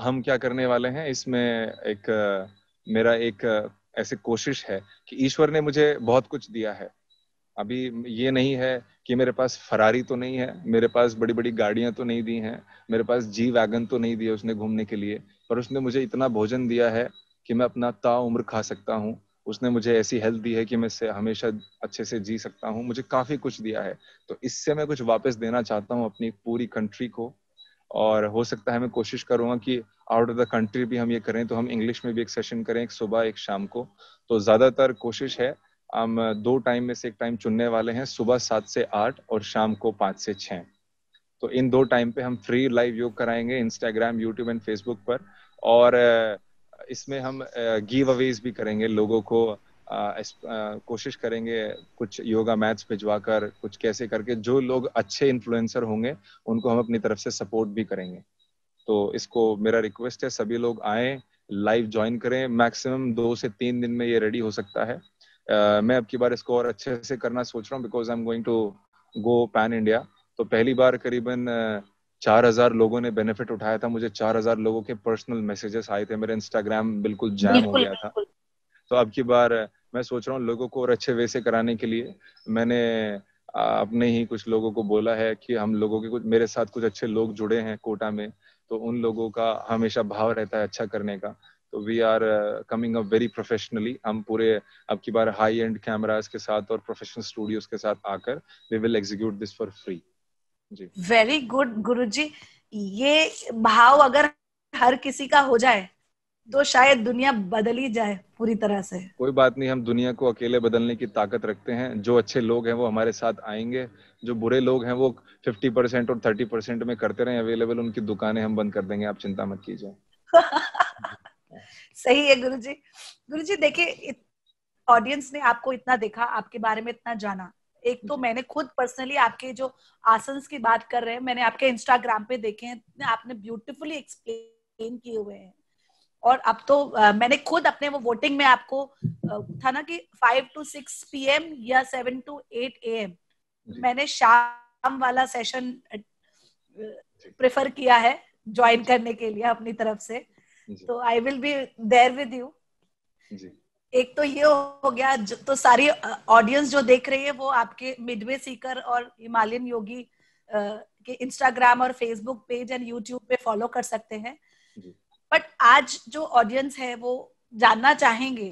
हम क्या करने वाले हैं इसमें, एक मेरा एक ऐसे कोशिश है कि ईश्वर ने मुझे बहुत कुछ दिया है। अभी ये नहीं है कि मेरे पास फरारी तो नहीं है, मेरे पास बड़ी बड़ी गाड़ियां तो नहीं दी हैं, मेरे पास जी वैगन तो नहीं दिया उसने घूमने के लिए, पर उसने मुझे इतना भोजन दिया है कि मैं अपना ताउम्र खा सकता हूँ। उसने मुझे ऐसी हेल्थ दी है कि मैं हमेशा अच्छे से जी सकता हूँ। मुझे काफी कुछ दिया है, तो इससे मैं कुछ वापस देना चाहता हूँ अपनी पूरी कंट्री को। और हो सकता है मैं कोशिश करूंगा कि आउट ऑफ द कंट्री भी हम ये करें, तो हम इंग्लिश में भी एक सेशन करें, एक सुबह एक शाम को। तो ज्यादातर कोशिश है, हम दो टाइम में से एक टाइम चुनने वाले हैं, सुबह सात से आठ और शाम को पाँच से छः। तो इन दो टाइम पे हम फ्री लाइव योग कराएंगे इंस्टाग्राम, यूट्यूब एंड फेसबुक पर, और इसमें हम गिव अवेज भी करेंगे, लोगों को कोशिश करेंगे कुछ योगा मैट्स भिजवाकर, कुछ कैसे करके जो लोग अच्छे इन्फ्लुएंसर होंगे उनको हम अपनी तरफ से सपोर्ट भी करेंगे। तो इसको मेरा रिक्वेस्ट है सभी लोग आए, लाइव ज्वाइन करें, मैक्सिमम दो से तीन दिन में ये रेडी हो सकता है। Uh, मैं अब की बार इसको और अच्छे से करना सोच रहा हूँ because I am going to go pan India. तो पहली बार करीबन चार हजार लोगों ने बेनिफिट उठाया था, मुझे चार हजार लोगों के पर्सनल मैसेजेस आए थे, मेरे इंस्टाग्राम बिल्कुल जैम हो गया था। तो अब की बार मैं सोच रहा हूँ लोगों को और अच्छे वे से कराने के लिए मैंने अपने ही कुछ लोगों को बोला है कि हम लोगों के कुछ मेरे साथ कुछ अच्छे लोग जुड़े हैं कोटा में, तो उन लोगों का हमेशा भाव रहता है अच्छा करने का। तो we are coming up very professionally, हम पूरे अब की बार हाई एंड कैमरास के साथ और प्रोफेशनल स्टूडियोज के साथ आकर we will execute this for free. जी, वेरी गुड गुरुजी, ये भाव अगर हर किसी का हो जाए तो शायद दुनिया बदल ही जाए पूरी तरह से। कोई बात नहीं, हम दुनिया को अकेले बदलने की ताकत रखते हैं। जो अच्छे लोग हैं वो हमारे साथ आएंगे, जो बुरे लोग हैं वो पचास परसेंट और तीस परसेंट में करते रहें अवेलेबल, उनकी दुकानें हम बंद कर देंगे, आप चिंता मत कीजिए। सही है गुरुजी। गुरुजी देखिए, ऑडियंस ने आपको इतना देखा, आपके बारे में इतना जाना। एक तो मैंने खुद पर्सनली आपके जो आसन्स की बात कर रहे हैं, मैंने आपके इंस्टाग्राम पे देखे हैं, आपने ब्यूटीफुली एक्सप्लेन किए हुए हैं। और अब तो आ, मैंने खुद अपने वो वोटिंग में आपको आ, था ना कि five to six P M या seven to eight A M, मैंने शाम वाला सेशन प्रेफर किया है ज्वाइन करने के लिए अपनी तरफ से। तो I will be there with you. एक तो ये हो गया, तो सारी ऑडियंस जो देख रही है वो आपके मिडवे सीकर और हिमालयन योगी के इंस्टाग्राम और फेसबुक पेज एंड यूट्यूब पे फॉलो कर सकते हैं। बट आज जो ऑडियंस है वो जानना चाहेंगे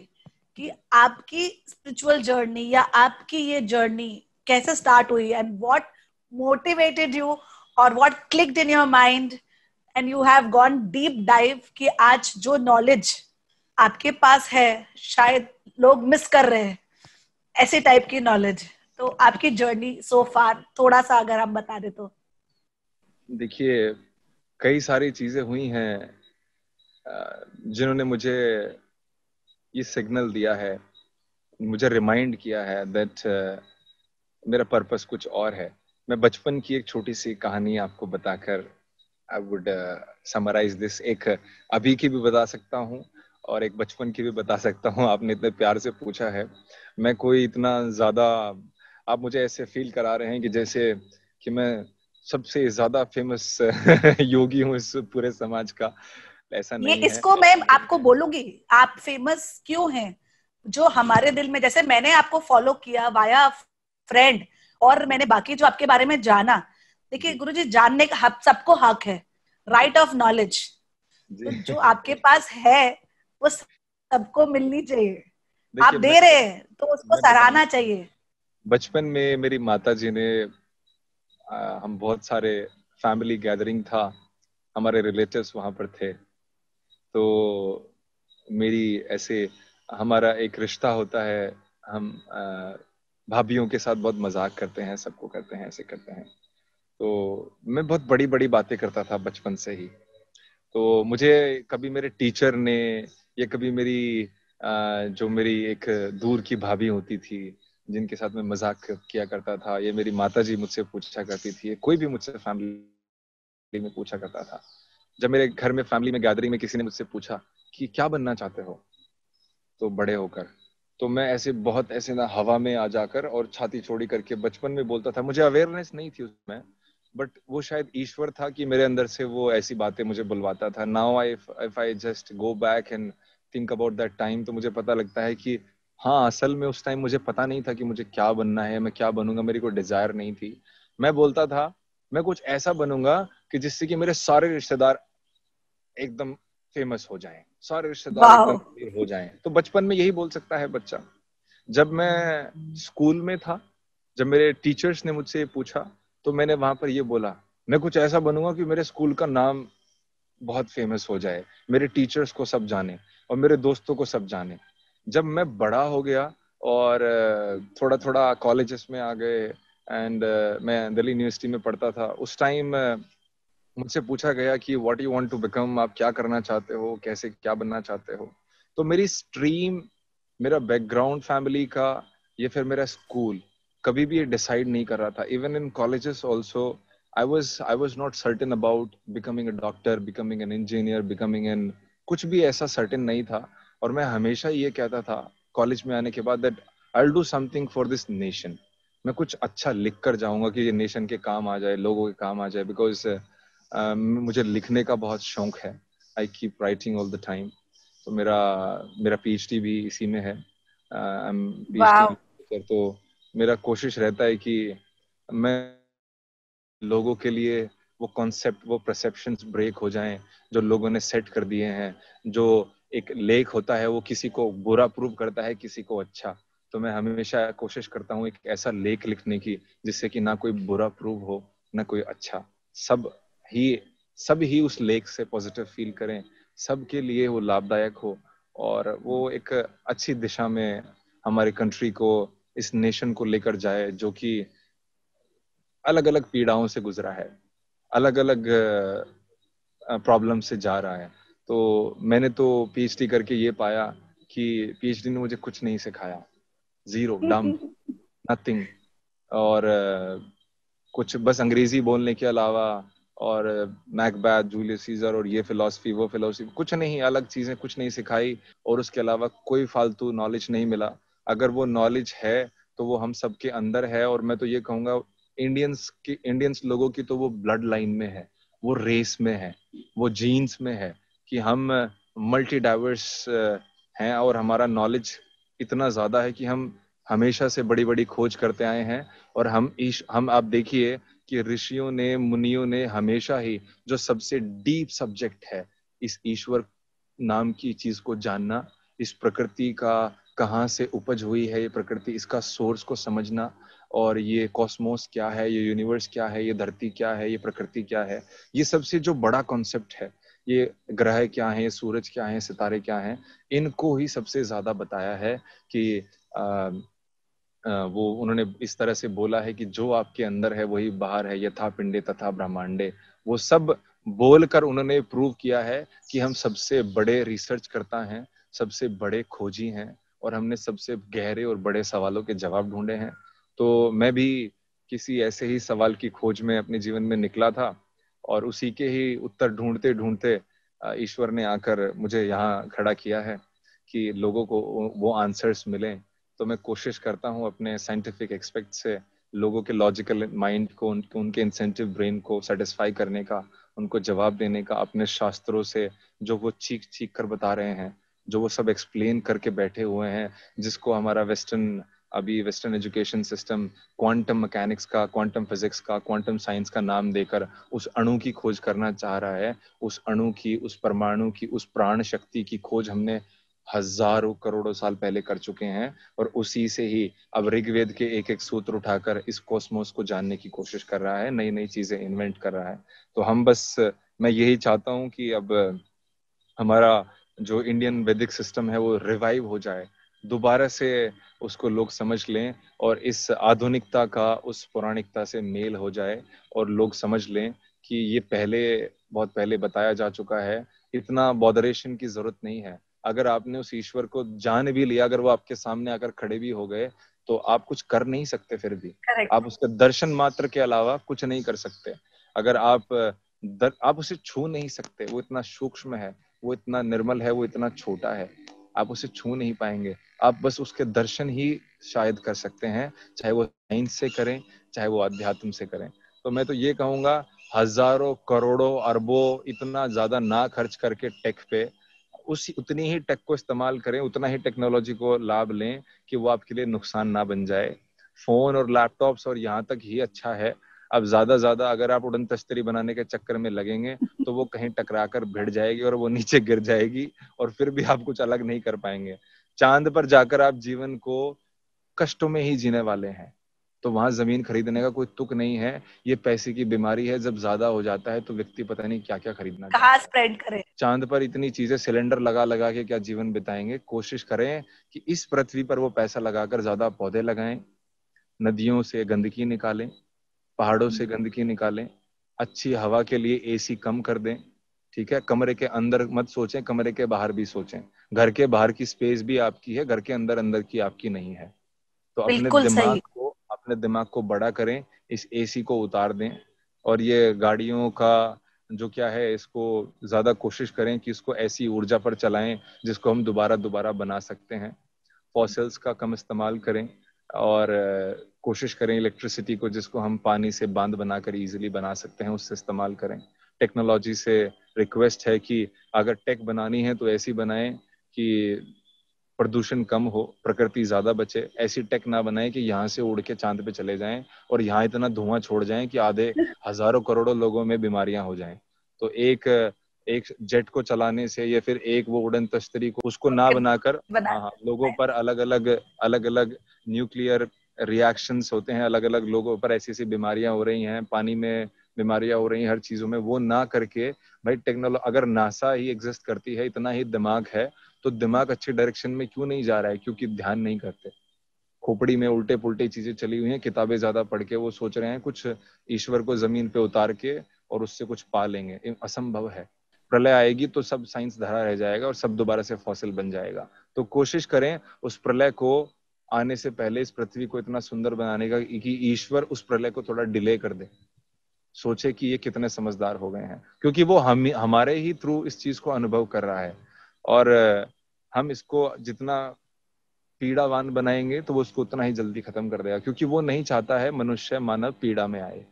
कि आपकी स्पिरिचुअल जर्नी या आपकी ये जर्नी कैसे स्टार्ट हुई, एंड व्हाट मोटिवेटेड यू और what clicked in your mind and you have gone deep dive कि आज जो knowledge आपके पास है शायद लोग मिस कर रहे हैं, ऐसे टाइप की knowledge। तो आपकी journey so far थोड़ा सा अगर आप बता दे तो। देखिए, कई सारी चीजें हुई हैं जिन्होंने मुझे ये सिग्नल दिया है, मुझे रिमाइंड किया है that मेरा पर्पस कुछ और है। मैं बचपन की एक छोटी सी कहानी आपको बताकर I would uh, summarize this। एक अभी की भी बता सकता हूँ और एक बचपन की भी बता सकता हूँ। आपने इतने प्यार से पूछा है, मैं कोई इतना ज़्यादा, आप मुझे ऐसे फील करा रहे हैं कि जैसे कि मैं सबसे ज़्यादा फेमस योगी हूँ इस पूरे समाज का, ऐसा नहीं है। इसको मैं आपको बोलूँगी आप फेमस क्यों हैं। जो हमारे दिल में, जैसे मैंने आपको फॉलो किया वाया फ्रेंड और मैंने बाकी जो आपके बारे में जाना, देखिए गुरुजी जानने का हाँ, सबको हक है, राइट ऑफ नॉलेज। जो आपके पास है वो सबको मिलनी चाहिए, आप दे रहे हैं तो उसको सराहना चाहिए। बचपन में मेरी माताजी ने आ, हम बहुत सारे फैमिली गैदरिंग था, हमारे रिलेटिव्स वहां पर थे, तो मेरी ऐसे हमारा एक रिश्ता होता है, हम आ, भाभियों के साथ बहुत मजाक करते हैं, सबको करते हैं, ऐसे करते हैं। तो मैं बहुत बड़ी बड़ी बातें करता था बचपन से ही। तो मुझे कभी मेरे टीचर ने या कभी मेरी जो मेरी एक दूर की भाभी होती थी जिनके साथ मैं मजाक किया करता था, ये मेरी माताजी मुझसे पूछा करती थी, कोई भी मुझसे फैमिली में पूछा करता था। जब मेरे घर में फैमिली में गैदरिंग में किसी ने मुझसे पूछा कि क्या बनना चाहते हो तो बड़े होकर, तो मैं ऐसे बहुत ऐसे ना हवा में आ जाकर और छाती छोड़ी करके बचपन में बोलता था। मुझे अवेयरनेस नहीं थी उसमें, बट वो शायद ईश्वर था कि मेरे अंदर से वो ऐसी बातें मुझे बुलवाता था। Now I if I just go back and think about that time, तो मुझे पता लगता है कि हाँ, असल में उस टाइम मुझे पता नहीं था कि मुझे क्या बनना है, मैं क्या बनूंगा, मेरी कोई डिजायर नहीं थी। मैं बोलता था मैं कुछ ऐसा बनूंगा कि जिससे कि मेरे सारे रिश्तेदार एकदम फेमस हो जाएं, सारे रिश्तेदार एकदम हो जाएं। तो बचपन में यही बोल सकता है बच्चा। जब मैं स्कूल में था, जब मेरे टीचर्स ने मुझसे पूछा तो मैंने वहां पर ये बोला मैं कुछ ऐसा बनूंगा कि मेरे स्कूल का नाम बहुत फेमस हो जाए, मेरे टीचर्स को सब जाने और मेरे दोस्तों को सब जाने। जब मैं बड़ा हो गया और थोड़ा थोड़ा कॉलेजेस में आ गए, एंड uh, मैं दिल्ली यूनिवर्सिटी में पढ़ता था उस टाइम। uh, मुझसे पूछा गया कि what you want to become, आप क्या करना चाहते हो, कैसे क्या बनना चाहते हो। तो मेरी स्ट्रीम, मेरा बैकग्राउंड फैमिली का, ये फिर मेरा स्कूल, कभी भी ये डिसाइड नहीं कर रहा था। Even in colleges also I was I was not certain about becoming a doctor, becoming an engineer, becoming an कुछ भी ऐसा सर्टेन नहीं था। और मैं हमेशा ये कहता था कॉलेज में आने के बाद that I will do something for this nation, मैं कुछ अच्छा लिख कर जाऊंगा कि ये नेशन के काम आ जाए, लोगों के काम आ जाए। बिकॉज Uh, मुझे लिखने का बहुत शौक है, I keep writing all the time. तो मेरा मेरा पीएचडी भी इसी में है। uh, wow. तो मेरा कोशिश रहता है कि मैं लोगों के लिए वो कॉन्सेप्ट, वो परसेप्शंस ब्रेक हो जाएं जो लोगों ने सेट कर दिए हैं। जो एक लेख होता है वो किसी को बुरा प्रूव करता है, किसी को अच्छा। तो मैं हमेशा कोशिश करता हूँ एक ऐसा लेख लिखने की जिससे कि ना कोई बुरा प्रूव हो ना कोई अच्छा, सब ही सब ही उस लेख से पॉजिटिव फील करें, सबके लिए वो लाभदायक हो और वो एक अच्छी दिशा में हमारे कंट्री को, इस नेशन को लेकर जाए जो कि अलग अलग पीड़ाओं से गुजरा है, अलग अलग प्रॉब्लम से जा रहा है। तो मैंने तो पीएचडी करके ये पाया कि पीएचडी ने मुझे कुछ नहीं सिखाया, जीरो, डम, नथिंग। और कुछ बस अंग्रेजी बोलने के अलावा और मैकबैथ, जूलियस सीजर और ये फिलॉसफी वो फिलॉसफी, कुछ नहीं, अलग चीजें कुछ नहीं सिखाई। और उसके अलावा कोई फालतू नॉलेज नहीं मिला। अगर वो नॉलेज है तो वो हम सबके अंदर है। और मैं तो ये कहूँगा इंडियंस की, इंडियंस लोगों की तो वो ब्लड लाइन में है, वो रेस में है, वो जीन्स में है कि हम मल्टी डाइवर्स हैं और हमारा नॉलेज इतना ज्यादा है कि हम हमेशा से बड़ी बड़ी खोज करते आए हैं। और हम ईश हम आप देखिए कि ऋषियों ने, मुनियों ने हमेशा ही जो सबसे डीप सब्जेक्ट है, इस ईश्वर नाम की चीज को जानना, इस प्रकृति का कहाँ से उपज हुई है ये प्रकृति, इसका सोर्स को समझना, और ये कॉस्मोस क्या है, ये यूनिवर्स क्या है, ये धरती क्या है, ये प्रकृति क्या है, ये सबसे जो बड़ा कॉन्सेप्ट है, ये ग्रह क्या है, ये सूरज क्या है, सितारे क्या है, इनको ही सबसे ज्यादा बताया है। कि आ, वो उन्होंने इस तरह से बोला है कि जो आपके अंदर है वही बाहर है, यथा पिंडे तथा ब्रह्मांडे। वो सब बोलकर उन्होंने प्रूव किया है कि हम सबसे बड़े रिसर्च करता हैं, सबसे बड़े खोजी हैं और हमने सबसे गहरे और बड़े सवालों के जवाब ढूंढे हैं। तो मैं भी किसी ऐसे ही सवाल की खोज में अपने जीवन में निकला था और उसी के ही उत्तर ढूंढते ढूंढते ईश्वर ने आकर मुझे यहाँ खड़ा किया है कि लोगों को वो आंसर्स मिलें। तो मैं कोशिश करता हूँ अपने साइंटिफिक एक्सपेक्ट से लोगों के लॉजिकल माइंड को, उनके उनके इंसेंटिव ब्रेन को सेटिस्फाई करने का, उनको जवाब देने का, अपने शास्त्रों से जो वो चीख चीख कर बता रहे हैं, जो वो सब एक्सप्लेन करके बैठे हुए हैं, जिसको हमारा वेस्टर्न अभी western education system quantum mechanics का, क्वांटम फिजिक्स का, क्वांटम साइंस का नाम देकर उस अणु की खोज करना चाह रहा है। उस अणु की, उस परमाणु की, उस प्राण शक्ति की खोज हमने हजारों करोड़ों साल पहले कर चुके हैं और उसी से ही अब ऋग्वेद के एक एक सूत्र उठाकर इस कॉस्मोस को जानने की कोशिश कर रहा है, नई नई चीजें इन्वेंट कर रहा है। तो हम बस, मैं यही चाहता हूं कि अब हमारा जो इंडियन वैदिक सिस्टम है वो रिवाइव हो जाए, दोबारा से उसको लोग समझ लें और इस आधुनिकता का उस पौराणिकता से मेल हो जाए और लोग समझ लें कि ये पहले, बहुत पहले बताया जा चुका है, इतना बॉदरेशन की जरूरत नहीं है। अगर आपने उस ईश्वर को जान भी लिया, अगर वो आपके सामने आकर खड़े भी हो गए तो आप कुछ कर नहीं सकते, फिर भी आप उसके दर्शन मात्र के अलावा कुछ नहीं कर सकते। अगर आप दर, आप उसे छू नहीं सकते, वो इतना सूक्ष्म है, वो इतना निर्मल है, वो इतना छोटा है, आप उसे छू नहीं पाएंगे। आप बस उसके दर्शन ही शायद कर सकते हैं, चाहे वो साइंस से करें, चाहे वो अध्यात्म से करें। तो मैं तो ये कहूँगा हजारों करोड़ों अरबों इतना ज्यादा ना खर्च करके टेक पे, उसी उतनी ही टेक को इस्तेमाल करें, उतना ही टेक्नोलॉजी को लाभ लें कि वो आपके लिए नुकसान ना बन जाए। फोन और लैपटॉप्स और यहाँ तक ही अच्छा है। अब ज्यादा ज्यादा अगर आप उड़न तश्तरी बनाने के चक्कर में लगेंगे तो वो कहीं टकरा कर भिड़ जाएगी और वो नीचे गिर जाएगी और फिर भी आप कुछ अलग नहीं कर पाएंगे। चांद पर जाकर आप जीवन को कष्टों में ही जीने वाले हैं, तो वहां जमीन खरीदने का कोई तुक नहीं है। ये पैसे की बीमारी है, जब ज्यादा हो जाता है तो व्यक्ति पता नहीं क्या क्या खरीदना, कहाँ स्प्रेड करे। चांद पर इतनी चीजें, सिलेंडर लगा लगा के क्या जीवन बिताएंगे। कोशिश करें कि इस पृथ्वी पर वो पैसा लगाकर ज्यादा पौधे लगाएं, नदियों से गंदगी निकालें, पहाड़ों से गंदगी निकालें, अच्छी हवा के लिए एसी कम कर दें, ठीक है। कमरे के अंदर मत सोचें, कमरे के बाहर भी सोचें। घर के बाहर की स्पेस भी आपकी है, घर के अंदर अंदर की आपकी नहीं है। तो अपने दिमाग को अपने दिमाग को बड़ा करें, इस एसी को उतार दें। और ये गाड़ियों का जो क्या है, इसको ज्यादा कोशिश करें कि इसको ऐसी ऊर्जा पर चलाएं जिसको हम दोबारा दोबारा बना सकते हैं। फॉसिल्स का कम इस्तेमाल करें और कोशिश करें इलेक्ट्रिसिटी को, जिसको हम पानी से बांध बनाकर इजीली बना सकते हैं, उससे इस्तेमाल करें। टेक्नोलॉजी से रिक्वेस्ट है कि अगर टेक बनानी है तो ऐसी बनाएं कि प्रदूषण कम हो, प्रकृति ज्यादा बचे। ऐसी टेक ना बनाएं कि यहाँ से उड़ के चांद पे चले जाएं और यहाँ इतना धुआं छोड़ जाएं कि आधे हजारों करोड़ों लोगों में बीमारियां हो जाएं। तो एक एक जेट को चलाने से या फिर एक वो उड़न तश्तरी को, उसको ना बनाकर बना लोगों पर अलग अलग अलग अलग न्यूक्लियर रिएक्शंस होते हैं, अलग अलग लोगों पर ऐसी ऐसी बीमारियां हो रही हैं, पानी में बीमारियां हो रही हैं, हर चीजों में, वो ना करके भाई टेक्नोलॉजी। अगर नासा ही एग्जिस्ट करती है, इतना ही दिमाग है, तो दिमाग अच्छे डायरेक्शन में क्यों नहीं जा रहा है? क्योंकि ध्यान नहीं करते। खोपड़ी में उल्टे पुल्टे चीजें चली हुई हैं, किताबें ज्यादा पढ़ के वो सोच रहे हैं कुछ ईश्वर को जमीन पे उतार के और उससे कुछ पा लेंगे। असंभव है। प्रलय आएगी तो सब साइंस धरा रह जाएगा और सब दोबारा से फॉसिल बन जाएगा। तो कोशिश करें उस प्रलय को आने से पहले इस पृथ्वी को इतना सुंदर बनाने का कि ईश्वर उस प्रलय को थोड़ा डिले कर दे। सोचे कि ये कितने समझदार हो गए हैं, क्योंकि वो हम हमारे ही थ्रू इस चीज को अनुभव कर रहा है। और हम इसको जितना पीड़ावान बनाएंगे तो वो उसको उतना ही जल्दी खत्म कर देगा, क्योंकि वो नहीं चाहता है मनुष्य मानव पीड़ा में आए।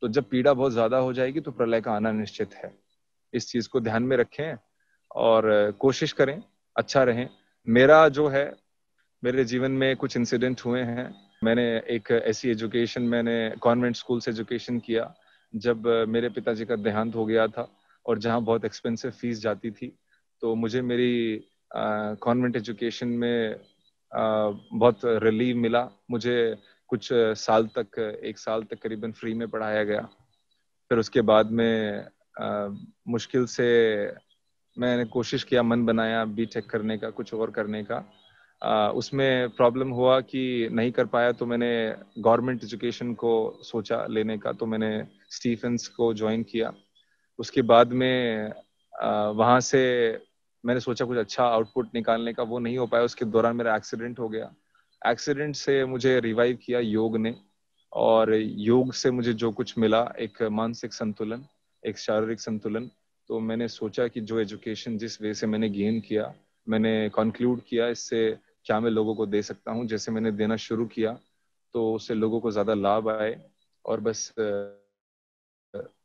तो जब पीड़ा बहुत ज्यादा हो जाएगी तो प्रलय का आना निश्चित है। इस चीज को ध्यान में रखें और कोशिश करें अच्छा रहें। मेरा जो है, मेरे जीवन में कुछ इंसिडेंट हुए हैं। मैंने एक ऐसी एजुकेशन, मैंने कॉन्वेंट स्कूल से एजुकेशन किया जब मेरे पिताजी का देहांत हो गया था, और जहाँ बहुत एक्सपेंसिव फीस जाती थी। तो मुझे मेरी कॉन्वेंट एजुकेशन में आ, बहुत रिलीफ मिला। मुझे कुछ साल तक, एक साल तक करीबन फ्री में पढ़ाया गया। फिर उसके बाद में आ, मुश्किल से मैंने कोशिश किया, मन बनाया बीटेक करने का, कुछ और करने का। आ, उसमें प्रॉब्लम हुआ कि नहीं कर पाया, तो मैंने गवर्नमेंट एजुकेशन को सोचा लेने का। तो मैंने स्टीफेंस को ज्वाइन किया। उसके बाद में आ, वहाँ से मैंने सोचा कुछ अच्छा आउटपुट निकालने का, वो नहीं हो पाया। उसके दौरान मेरा एक्सीडेंट हो गया। एक्सीडेंट से मुझे रिवाइव किया योग ने, और योग से मुझे जो कुछ मिला, एक मानसिक संतुलन, एक शारीरिक संतुलन। तो मैंने सोचा कि जो एजुकेशन जिस वे से मैंने गेन किया, मैंने कंक्लूड किया, इससे क्या मैं लोगों को दे सकता हूँ। जैसे मैंने देना शुरू किया तो उससे लोगों को ज़्यादा लाभ आए, और बस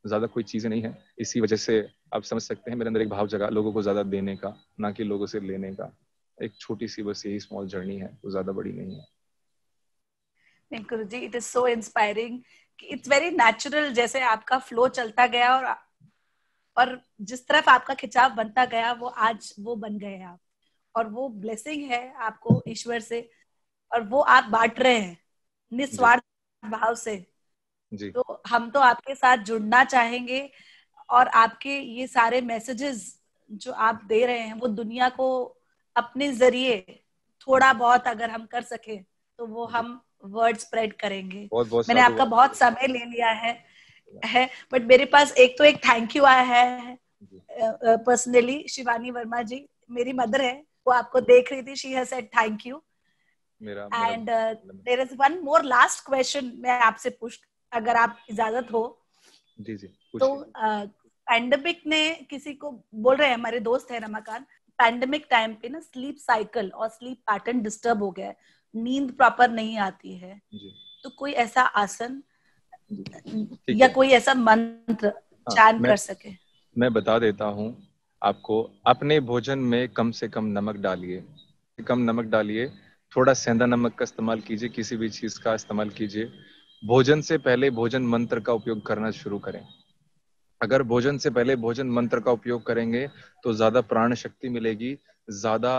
ज़्यादा कोई चीज़ें नहीं है। इसी वजह से आप समझ सकते हैं मेरे अंदर एक भाव जगा लोगों को ज़्यादा देने का, ना कि लोगों से लेने का। एक छोटी सी बस यही स्मॉल जर्नी है, वो ज़्यादा बड़ी नहीं है। Guru ji, it is so inspiring. It's very natural, जैसे आपका फ्लो चलता गया और और जिस तरफ आपका खिंचाव बनता गया, वो आज वो बन गए आप, और वो ब्लेसिंग है आपको ईश्वर से, और वो आप बांट रहे हैं निस्वार्थ भाव से। जी। तो हम तो आपके साथ जुड़ना चाहेंगे, और आपके ये सारे मैसेजेस जो आप दे रहे हैं, वो दुनिया को अपने जरिए थोड़ा बहुत अगर हम कर सके तो वो हम वर्ड स्प्रेड करेंगे। बहुत, बहुत मैंने आपका बहुत समय ले लिया है है बट मेरे पास एक तो एक थैंक यू आया है पर्सनली। शिवानी वर्मा जी मेरी मदर है, वो आपको देख रही थी। She has said thank you. And there is one more last question मैं आपसे पूछ, अगर आप इजाजत हो। जी जी। तो पैंडेमिक uh, ने किसी को बोल रहे हैं, हमारे दोस्त है रमाकांत, पैंडेमिक टाइम पे ना स्लीप साइकिल और स्लीप पैटर्न डिस्टर्ब हो गया है, नींद प्रॉपर नहीं आती है। जी। तो कोई ऐसा आसन या कोई ऐसा मंत्र चांट कर सके? मैं बता देता हूँ आपको। अपने भोजन में कम से कम नमक डालिए, कम नमक डालिए, थोड़ा सेंधा नमक का इस्तेमाल कीजिए, किसी भी चीज का इस्तेमाल कीजिए। भोजन से पहले भोजन मंत्र का उपयोग करना शुरू करें। अगर भोजन से पहले भोजन मंत्र का उपयोग करेंगे तो ज्यादा प्राण शक्ति मिलेगी, ज्यादा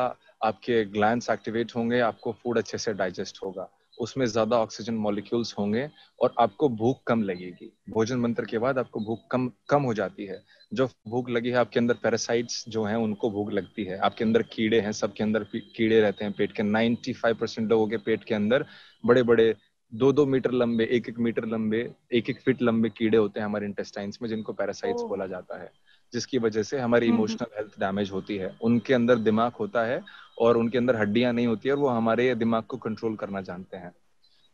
आपके ग्लैंड्स एक्टिवेट होंगे, आपको फूड अच्छे से डाइजेस्ट होगा, उसमें ज्यादा ऑक्सीजन मॉलिक्यूल्स होंगे और आपको भूख कम लगेगी। भोजन मंत्र के बाद आपको भूख कम कम हो जाती है। जो भूख लगी है आपके अंदर पैरासाइट्स जो हैं उनको भूख लगती है। आपके अंदर कीड़े हैं, सबके अंदर कीड़े रहते हैं पेट के। नाइन्टी फाइव परसेंट लोगों के पेट के अंदर बड़े बड़े दो दो मीटर लंबे, एक एक मीटर लंबे, एक एक फीट लंबे कीड़े होते हैं हमारे इंटेस्टाइन्स में, जिनको पैरासाइट्स बोला जाता है, जिसकी वजह से हमारी इमोशनल हेल्थ डैमेज होती है। उनके अंदर दिमाग होता है और उनके अंदर हड्डियां नहीं होती है, और वो हमारे दिमाग को कंट्रोल करना जानते हैं।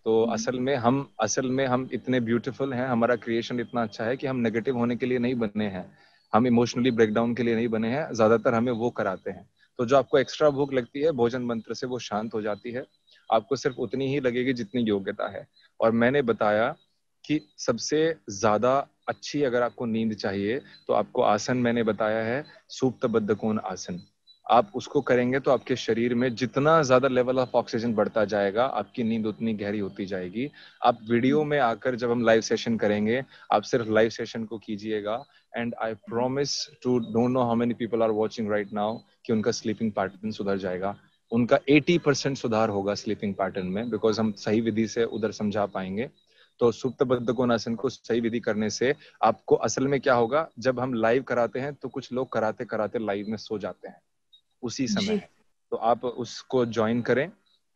तो असल में हम असल में हम इतने ब्यूटीफुल हैं, हमारा क्रिएशन इतना अच्छा है कि हम नेगेटिव होने के लिए नहीं बने हैं, हम इमोशनली ब्रेकडाउन के लिए नहीं बने हैं। ज्यादातर हमें वो कराते हैं। तो जो आपको एक्स्ट्रा भूख लगती है, भोजन मंत्र से वो शांत हो जाती है। आपको सिर्फ उतनी ही लगेगी जितनी योग्यता है। और मैंने बताया कि सबसे ज्यादा अच्छी अगर आपको नींद चाहिए तो आपको आसन मैंने बताया है सुप्त बद्धकोण आसन। आप उसको करेंगे तो आपके शरीर में जितना ज्यादा लेवल ऑफ ऑक्सीजन बढ़ता जाएगा, आपकी नींद उतनी गहरी होती जाएगी। आप वीडियो में आकर जब हम लाइव सेशन करेंगे, आप सिर्फ लाइव सेशन को कीजिएगा। And I promise to, don't know how many people are watching right now, कि उनका स्लीपिंग पैटर्न सुधर जाएगा। उनका अस्सी परसेंट सुधार होगा स्लीपिंग पैटर्न में, बिकॉज हम सही विधि से उधर समझा पाएंगे। तो सुप्त बद्धकोणासन को सही विधि करने से आपको असल में क्या होगा, जब हम लाइव कराते हैं तो कुछ लोग कराते कराते लाइव में सो जाते हैं उसी समय। तो आप उसको ज्वाइन करें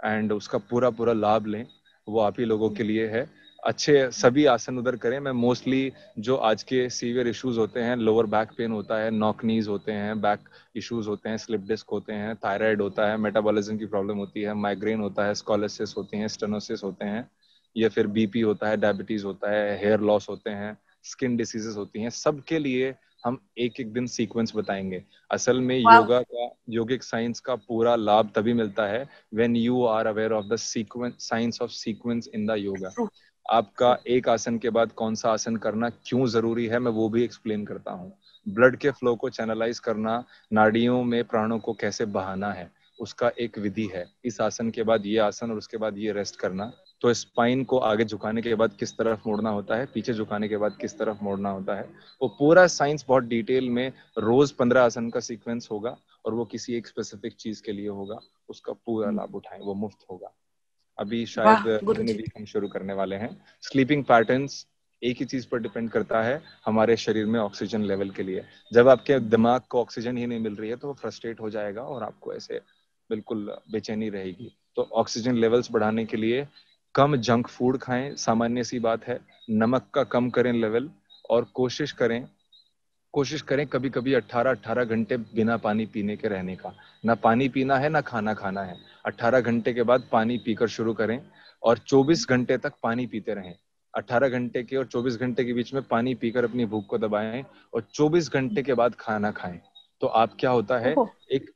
एंड उसका पूरा पूरा लाभ लें। वो आप ही लोगों के लिए है। अच्छे सभी आसन उधर करें। मैं मोस्टली जो आज के सीवियर इश्यूज होते हैं, लोअर बैक पेन होता है, नॉक नीज होते हैं, बैक इश्यूज होते हैं, स्लिप डिस्क होते हैं, थायराइड होता है, मेटाबॉलिज्म की प्रॉब्लम होती है, माइग्रेन होता है, स्कॉलोसिस होती है, स्टेनोसिस होते हैं, या फिर बीपी होता है, डायबिटीज होता है, हेयर लॉस होते हैं, स्किन डिसीजेस होती हैं, सबके लिए हम एक एक दिन सीक्वेंस बताएंगे। असल में योगा का, योगिक साइंस का पूरा लाभ तभी मिलता है when you are aware of the sequence, science of sequence in the yoga. आपका एक आसन के बाद कौन सा आसन करना क्यों जरूरी है, मैं वो भी एक्सप्लेन करता हूँ। ब्लड के फ्लो को चैनलाइज करना, नाड़ियों में प्राणों को कैसे बहाना है, उसका एक विधि है। इस आसन के बाद ये आसन, और उसके बाद ये रेस्ट करना। तो स्पाइन को आगे झुकाने के बाद किस तरफ मोड़ना होता है, पीछे झुकाने के बाद किस तरफ मोड़ना होता है, वो पूरा साइंस बहुत डिटेल में। रोज पंद्रह आसन का सीक्वेंस होगा, और वो किसी एक स्पेसिफिक चीज के लिए होगा। उसका पूरा लाभ उठाएं, वो मुफ्त होगा। अभी शायद अगले वीक हम शुरू करने वाले हैं। स्लीपिंग पैटर्न्स एक ही चीज पर डिपेंड करता है, हमारे शरीर में ऑक्सीजन लेवल के लिए। जब आपके दिमाग को ऑक्सीजन ही नहीं मिल रही है तो वो फ्रस्ट्रेट हो जाएगा और आपको ऐसे बिल्कुल बेचैनी रहेगी। तो ऑक्सीजन लेवल्स बढ़ाने के लिए कम जंक फूड खाएं, सामान्य सी बात है। नमक का कम करें लेवल, और कोशिश करें कोशिश करें कभी कभी अठारह अठारह घंटे बिना पानी पीने के रहने का। ना पानी पीना है ना खाना खाना है। अठारह घंटे के बाद पानी पीकर शुरू करें और चौबीस घंटे तक पानी पीते रहें। अठारह घंटे के और चौबीस घंटे के बीच में पानी पीकर अपनी भूख को दबाएं, और चौबीस घंटे के बाद खाना खाएं। तो आप क्या होता है, एक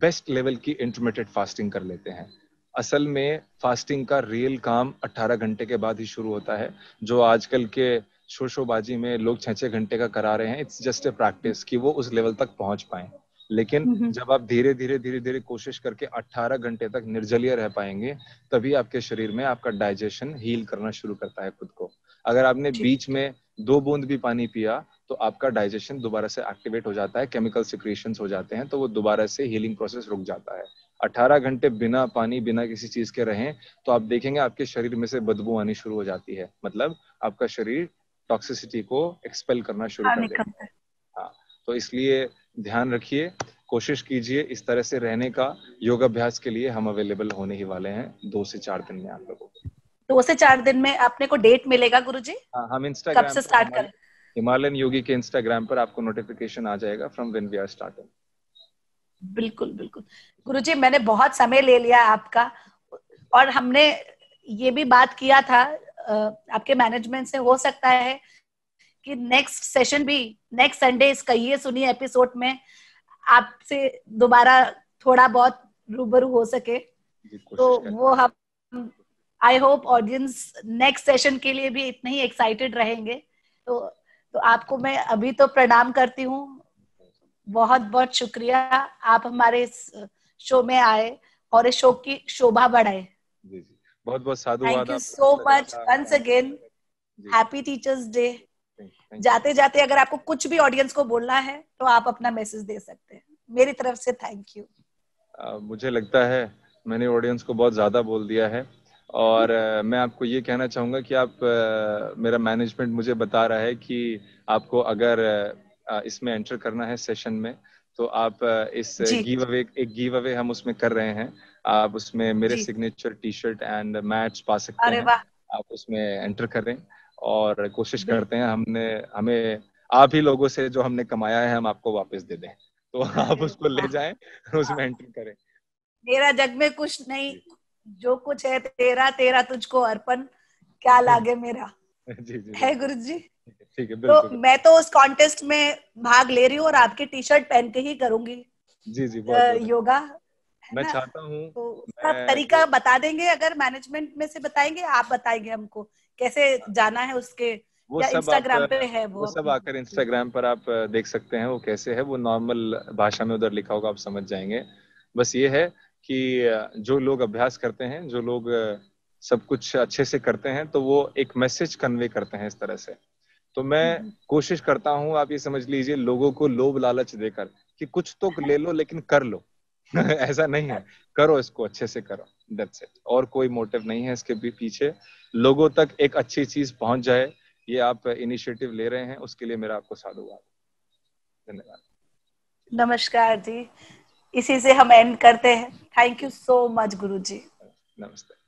बेस्ट लेवल की इंटरमिटेंट फास्टिंग कर लेते हैं। असल में फास्टिंग का रियल काम अठारह घंटे के बाद ही शुरू होता है। जो आजकल के शोशोबाजी में लोग छः छः घंटे का करा रहे हैं, इट्स जस्ट ए प्रैक्टिस कि वो उस लेवल तक पहुंच पाए। लेकिन जब आप धीरे धीरे धीरे धीरे कोशिश करके अठारह घंटे तक निर्जलीय रह पाएंगे, तभी आपके शरीर में आपका डाइजेशन हील करना शुरू करता है खुद को। अगर आपने बीच में दो बूंद भी पानी पिया तो आपका डाइजेशन दोबारा से एक्टिवेट हो जाता है, केमिकल सिक्रेशंस हो जाते हैं, तो वो दोबारा से हीलिंग प्रोसेस रुक जाता है। अठारह घंटे बिना पानी बिना किसी चीज के रहें तो आप देखेंगे आपके शरीर में से बदबू आनी शुरू हो जाती है। मतलब आपका शरीर टॉक्सिसिटी को एक्सपेल करना शुरू कर देता है। हाँ, तो इसलिए ध्यान रखिए, कोशिश कीजिए इस तरह से रहने का। योगाभ्यास के लिए हम अवेलेबल होने ही वाले हैं दो से चार दिन में। आप लोगों को दो से चार दिन में आपने को डेट मिलेगा गुरुजी। हाँ, हम इंस्टाग्राम कब से स्टार्ट करें? हिमालयन योगी के इंस्टाग्राम पर आपको नोटिफिकेशन आ जाएगा from when we are starting. बिल्कुल बिल्कुल गुरुजी, मैंने बहुत समय ले लिया आपका, और हमने ये भी बात किया था आपके मैनेजमेंट से, हो सकता है कि नेक्स्ट सेशन भी, नेक्स्ट संडे इस कहिए सुनिए एपिसोड में आपसे दोबारा थोड़ा बहुत रूबरू हो सके। तो वो हम, I hope audience next session के लिए भी इतने ही एक्साइटेड रहेंगे। तो तो आपको मैं अभी तो प्रणाम करती हूँ। बहुत बहुत शुक्रिया, आप हमारे इस शो में आए और इस शो की शोभा बढ़ाए। जी जी, बहुत बहुत साधुवाद। Thank you so much once again. Happy teachers day. जाते जाते अगर आपको कुछ भी ऑडियंस को बोलना है तो आप अपना मैसेज दे सकते हैं। मेरी तरफ से थैंक यू। uh, मुझे लगता है मैंने ऑडियंस को बहुत ज्यादा बोल दिया है, और uh, मैं आपको ये कहना चाहूंगा कि आप uh, मेरा मैनेजमेंट मुझे बता रहा है कि आपको अगर uh, इसमें एंटर करना है सेशन में, तो आप इस गिव अवे, एक गिव अवे हम उसमें कर रहे हैं। आप उसमें मेरे signature T shirt and match पा सकते हैं। आप उसमें एंटर करें और कोशिश करते हैं हमने हमें आप ही लोगों से जो हमने कमाया है हम आपको वापस दे दें, तो आप उसको ले जाएं, उसमें एंटर करें। मेरा जग में कुछ नहीं, जो कुछ है तेरा, तेरा तुझको अर्पण, क्या लागे मेरा। जी जी है गुरु जी, ठीक है। तो मैं तो उस कॉन्टेस्ट में भाग ले रही हूँ और आपकी टी शर्ट पहन के ही करूंगी। जी जी, योगा मैं चाहता हूँ। तो तरीका बता देंगे अगर मैनेजमेंट में से बताएंगे, आप बताएंगे हमको कैसे जाना है उसके, वो सब इंस्टाग्राम पे है, वो, वो सब आकर इंस्टाग्राम पर आप देख सकते हैं वो कैसे है, वो नॉर्मल भाषा में उधर लिखा होगा, आप समझ जाएंगे। बस ये है कि जो लोग अभ्यास करते हैं, जो लोग सब कुछ अच्छे से करते हैं, तो वो एक मैसेज कन्वे करते हैं इस तरह से। तो मैं कोशिश करता हूँ, आप ये समझ लीजिए, लोगों को लोभ लालच देकर कि कुछ तो ले लो लेकिन कर लो ऐसा नहीं है, करो इसको अच्छे से करो, दैट्स इट। और कोई मोटिव नहीं है इसके भी पीछे, लोगों तक एक अच्छी चीज पहुंच जाए, ये आप इनिशिएटिव ले रहे हैं, उसके लिए मेरा आपको साधुवाद, धन्यवाद। नमस्कार जी, इसी से हम एंड करते हैं। थैंक यू सो मच गुरु जी, नमस्ते।